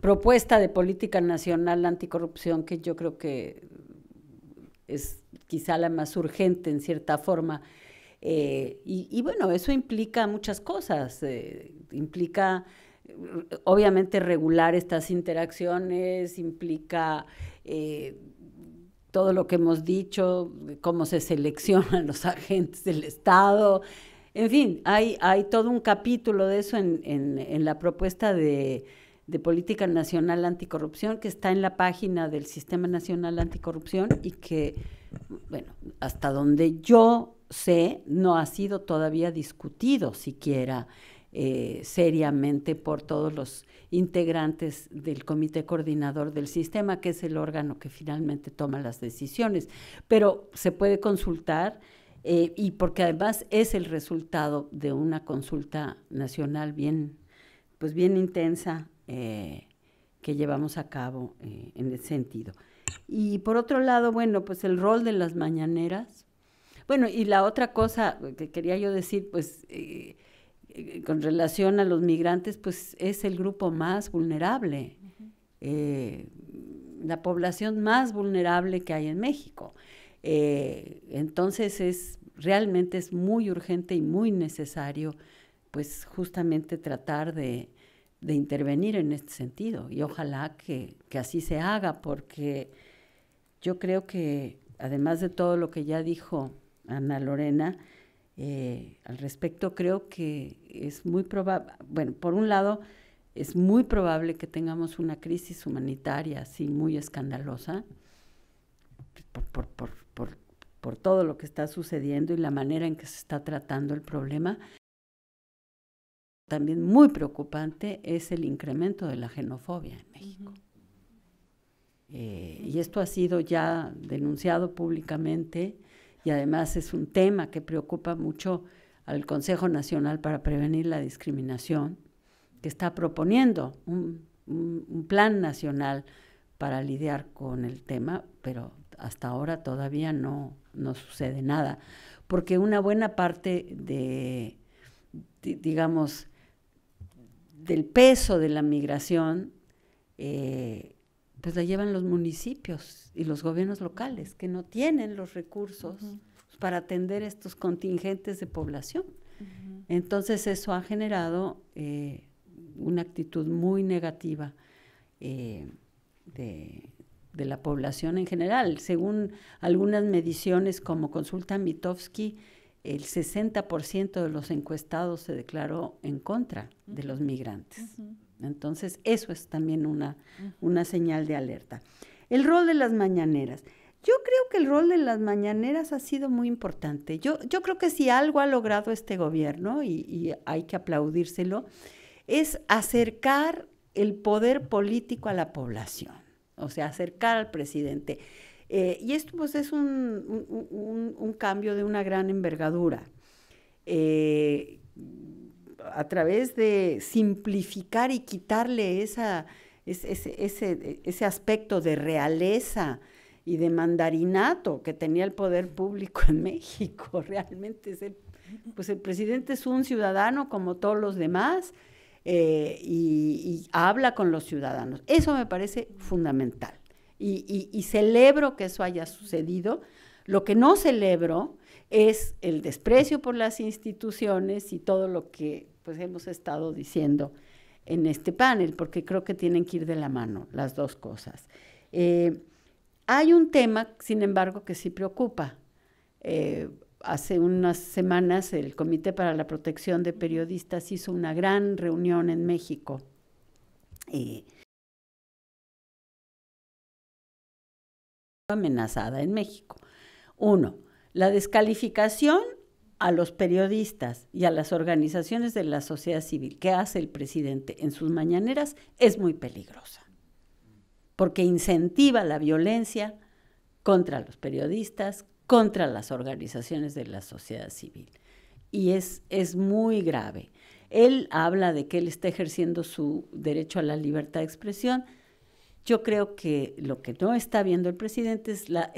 propuesta de política nacional anticorrupción que yo creo que es quizá la más urgente en cierta forma. Y bueno, eso implica muchas cosas. Implica, obviamente, regular estas interacciones, implica todo lo que hemos dicho, cómo se seleccionan los agentes del Estado. En fin, hay todo un capítulo de eso en la propuesta de Política Nacional Anticorrupción, que está en la página del Sistema Nacional Anticorrupción y que, bueno, hasta donde yo sé, no ha sido todavía discutido siquiera seriamente por todos los integrantes del Comité Coordinador del Sistema, que es el órgano que finalmente toma las decisiones. Pero se puede consultar, y porque además es el resultado de una consulta nacional bien intensa, que llevamos a cabo en ese sentido. Y por otro lado, bueno, pues el rol de las mañaneras. Bueno, y la otra cosa que quería yo decir, pues con relación a los migrantes, pues es el grupo más vulnerable, la población más vulnerable que hay en México. Entonces realmente es muy urgente y muy necesario, pues justamente tratar de intervenir en este sentido, y ojalá que así se haga, porque yo creo que, además de todo lo que ya dijo Ana Lorena al respecto, creo que es muy probable, bueno, por un lado, es muy probable que tengamos una crisis humanitaria así muy escandalosa por todo lo que está sucediendo y la manera en que se está tratando el problema. También muy preocupante es el incremento de la xenofobia en México. Y esto ha sido ya denunciado públicamente y además es un tema que preocupa mucho al Consejo Nacional para Prevenir la Discriminación, que está proponiendo un plan nacional para lidiar con el tema, pero hasta ahora todavía no sucede nada, porque una buena parte de digamos, del peso de la migración, pues la llevan los municipios y los gobiernos locales, que no tienen los recursos para atender estos contingentes de población. Entonces eso ha generado una actitud muy negativa de la población en general. Según algunas mediciones, como consulta Mitofsky, el 60% de los encuestados se declaró en contra de los migrantes. Entonces, eso es también una señal de alerta. El rol de las mañaneras. Yo creo que el rol de las mañaneras ha sido muy importante. Yo creo que si algo ha logrado este gobierno, y hay que aplaudírselo, es acercar el poder político a la población, o sea, acercar al presidente. Y esto pues es un cambio de una gran envergadura, a través de simplificar y quitarle ese aspecto de realeza y de mandarinato que tenía el poder público en México. Realmente el presidente es un ciudadano como todos los demás, y habla con los ciudadanos. Eso me parece fundamental. Y celebro que eso haya sucedido. Lo que no celebro es el desprecio por las instituciones y todo lo que pues hemos estado diciendo en este panel, porque creo que tienen que ir de la mano las dos cosas. Hay un tema, sin embargo, que sí preocupa. Hace unas semanas el Comité para la Protección de Periodistas hizo una gran reunión en México. Amenazada en México. Uno, la descalificación a los periodistas y a las organizaciones de la sociedad civil que hace el presidente en sus mañaneras es muy peligrosa, porque incentiva la violencia contra los periodistas, contra las organizaciones de la sociedad civil, y es muy grave. Él habla de que él está ejerciendo su derecho a la libertad de expresión. Yo creo que lo que no está viendo el presidente es la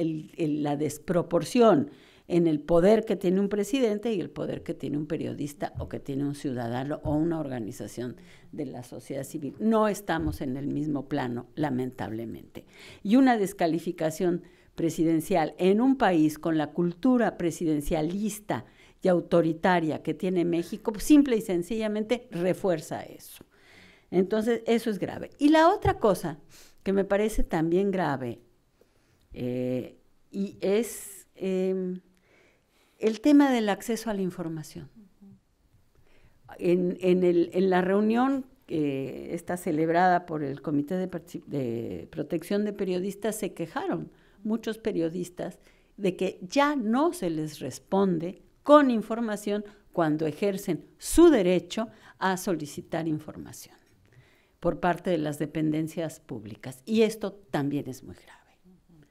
desproporción en el poder que tiene un presidente y el poder que tiene un periodista o que tiene un ciudadano o una organización de la sociedad civil. No estamos en el mismo plano, lamentablemente. Y una descalificación presidencial en un país con la cultura presidencialista y autoritaria que tiene México, simple y sencillamente refuerza eso. Entonces, eso es grave. Y la otra cosa que me parece también grave, y es el tema del acceso a la información. En la reunión que está celebrada por el Comité de Protección de Periodistas, se quejaron muchos periodistas de que ya no se les responde con información cuando ejercen su derecho a solicitar información por parte de las dependencias públicas. Y esto también es muy grave.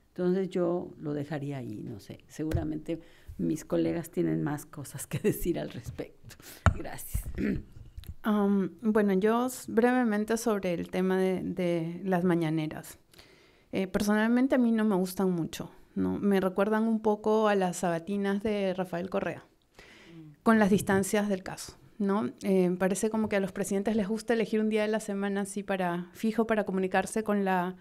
Entonces yo lo dejaría ahí, no sé. Seguramente mis colegas tienen más cosas que decir al respecto. Gracias. Bueno, yo brevemente sobre el tema de las mañaneras. Personalmente a mí no me gustan mucho, ¿no? Me recuerdan un poco a las sabatinas de Rafael Correa, con las distancias del caso, ¿no? Parece como que a los presidentes les gusta elegir un día de la semana así para comunicarse con la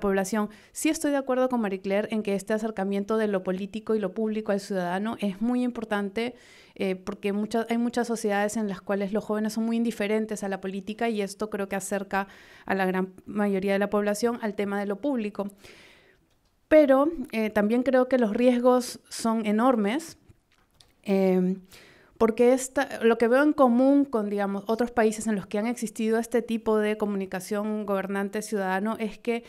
población. Sí estoy de acuerdo con Marie-Claire en que este acercamiento de lo político y lo público al ciudadano es muy importante, porque hay muchas sociedades en las cuales los jóvenes son muy indiferentes a la política, y esto creo que acerca a la gran mayoría de la población al tema de lo público. Pero también creo que los riesgos son enormes, porque lo que veo en común con, digamos, otros países en los que han existido este tipo de comunicación gobernante-ciudadano es que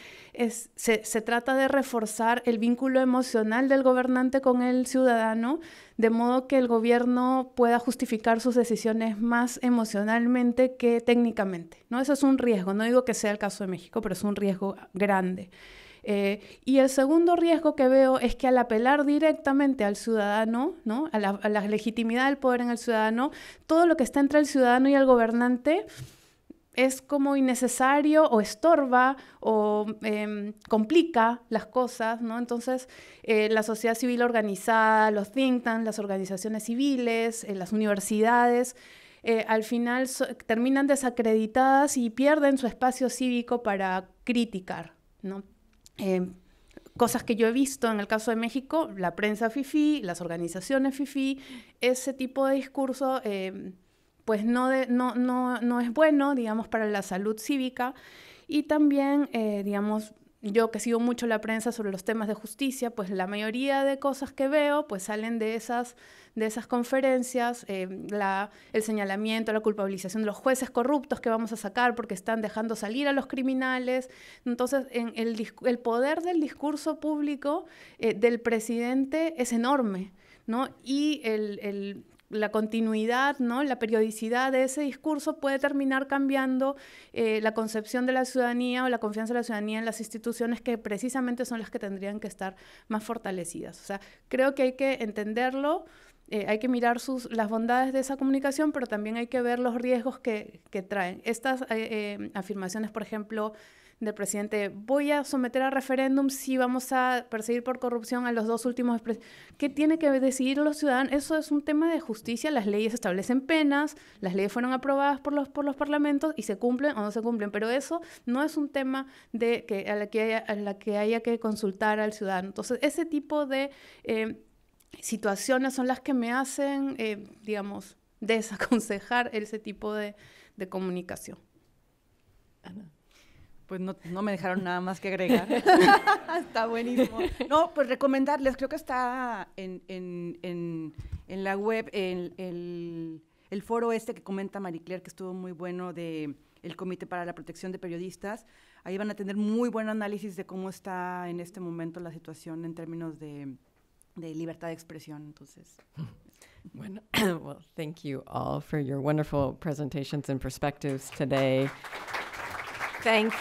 se trata de reforzar el vínculo emocional del gobernante con el ciudadano, de modo que el gobierno pueda justificar sus decisiones más emocionalmente que técnicamente, ¿no? Eso es un riesgo, no digo que sea el caso de México, pero es un riesgo grande. Y el segundo riesgo que veo es que al apelar directamente al ciudadano, ¿no?, a la legitimidad del poder en el ciudadano, todo lo que está entre el ciudadano y el gobernante es como innecesario o estorba o complica las cosas, ¿no? Entonces, la sociedad civil organizada, los think tanks, las organizaciones civiles, las universidades, al final terminan desacreditadas y pierden su espacio cívico para criticar, ¿no? Cosas que yo he visto en el caso de México, la prensa fifí, las organizaciones fifí, ese tipo de discurso pues no es bueno, digamos, para la salud cívica. Y también, digamos, yo que sigo mucho la prensa sobre los temas de justicia, pues la mayoría de cosas que veo pues salen de esas conferencias, el señalamiento, la culpabilización de los jueces corruptos que vamos a sacar porque están dejando salir a los criminales. Entonces, el poder del discurso público del presidente es enorme, ¿no? Y la continuidad, ¿no?, la periodicidad de ese discurso puede terminar cambiando la concepción de la ciudadanía o la confianza de la ciudadanía en las instituciones, que precisamente son las que tendrían que estar más fortalecidas. O sea, creo que hay que entenderlo, hay que mirar las bondades de esa comunicación, pero también hay que ver los riesgos que traen. Estas afirmaciones, por ejemplo, del presidente, voy a someter a referéndum si vamos a perseguir por corrupción a los dos últimos presidentes. ¿Qué tiene que decidir los ciudadanos? Eso es un tema de justicia, las leyes establecen penas, las leyes fueron aprobadas por los parlamentos y se cumplen o no se cumplen, pero eso no es un tema a la que haya que consultar al ciudadano. Entonces, ese tipo de situaciones son las que me hacen, digamos, desaconsejar ese tipo de comunicación. Ana. Pues no me dejaron nada más que agregar. Está buenísimo. No, pues recomendarles, creo que está en la web el foro este que comenta Marie-Claire, que estuvo muy bueno, del Comité para la Protección de Periodistas. Ahí van a tener muy buen análisis de cómo está en este momento la situación en términos de libertad de expresión. Entonces. Bueno, well, thank you all for your wonderful presentations and perspectives today. Thank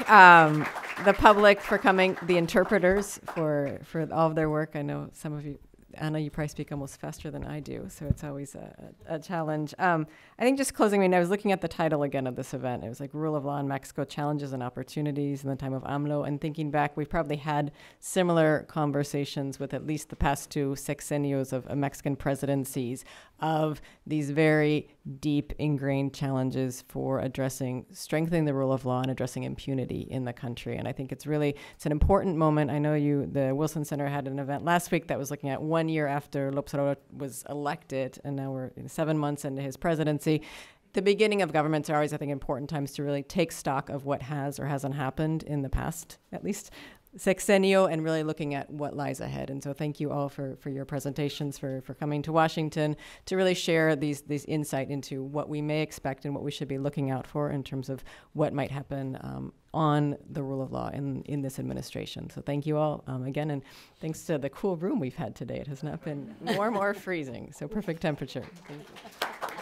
the public for coming, the interpreters for all of their work. I know some of you, Anna, you probably speak almost faster than I do, so it's always a challenge. I think just closing, I was looking at the title again of this event. It was like Rule of Law in Mexico, Challenges and Opportunities in the Time of AMLO. And thinking back, we've probably had similar conversations with at least the past two sexenios of Mexican presidencies of these very deep ingrained challenges for strengthening the rule of law and addressing impunity in the country. And I think it's an important moment. I know the Wilson Center had an event last week that was looking at 1 year after López Obrador was elected, and now we're 7 months into his presidency. The beginning of governments are always, I think, important times to really take stock of what has or hasn't happened in the past, at least, sexenio, and really looking at what lies ahead. And so thank you all for your presentations, for coming to Washington to really share these insight into what we may expect and what we should be looking out for in terms of what might happen on the rule of law in this administration. So thank you all again, and thanks to the cool room we've had today. It has not been warm or freezing, so perfect temperature. Thank you.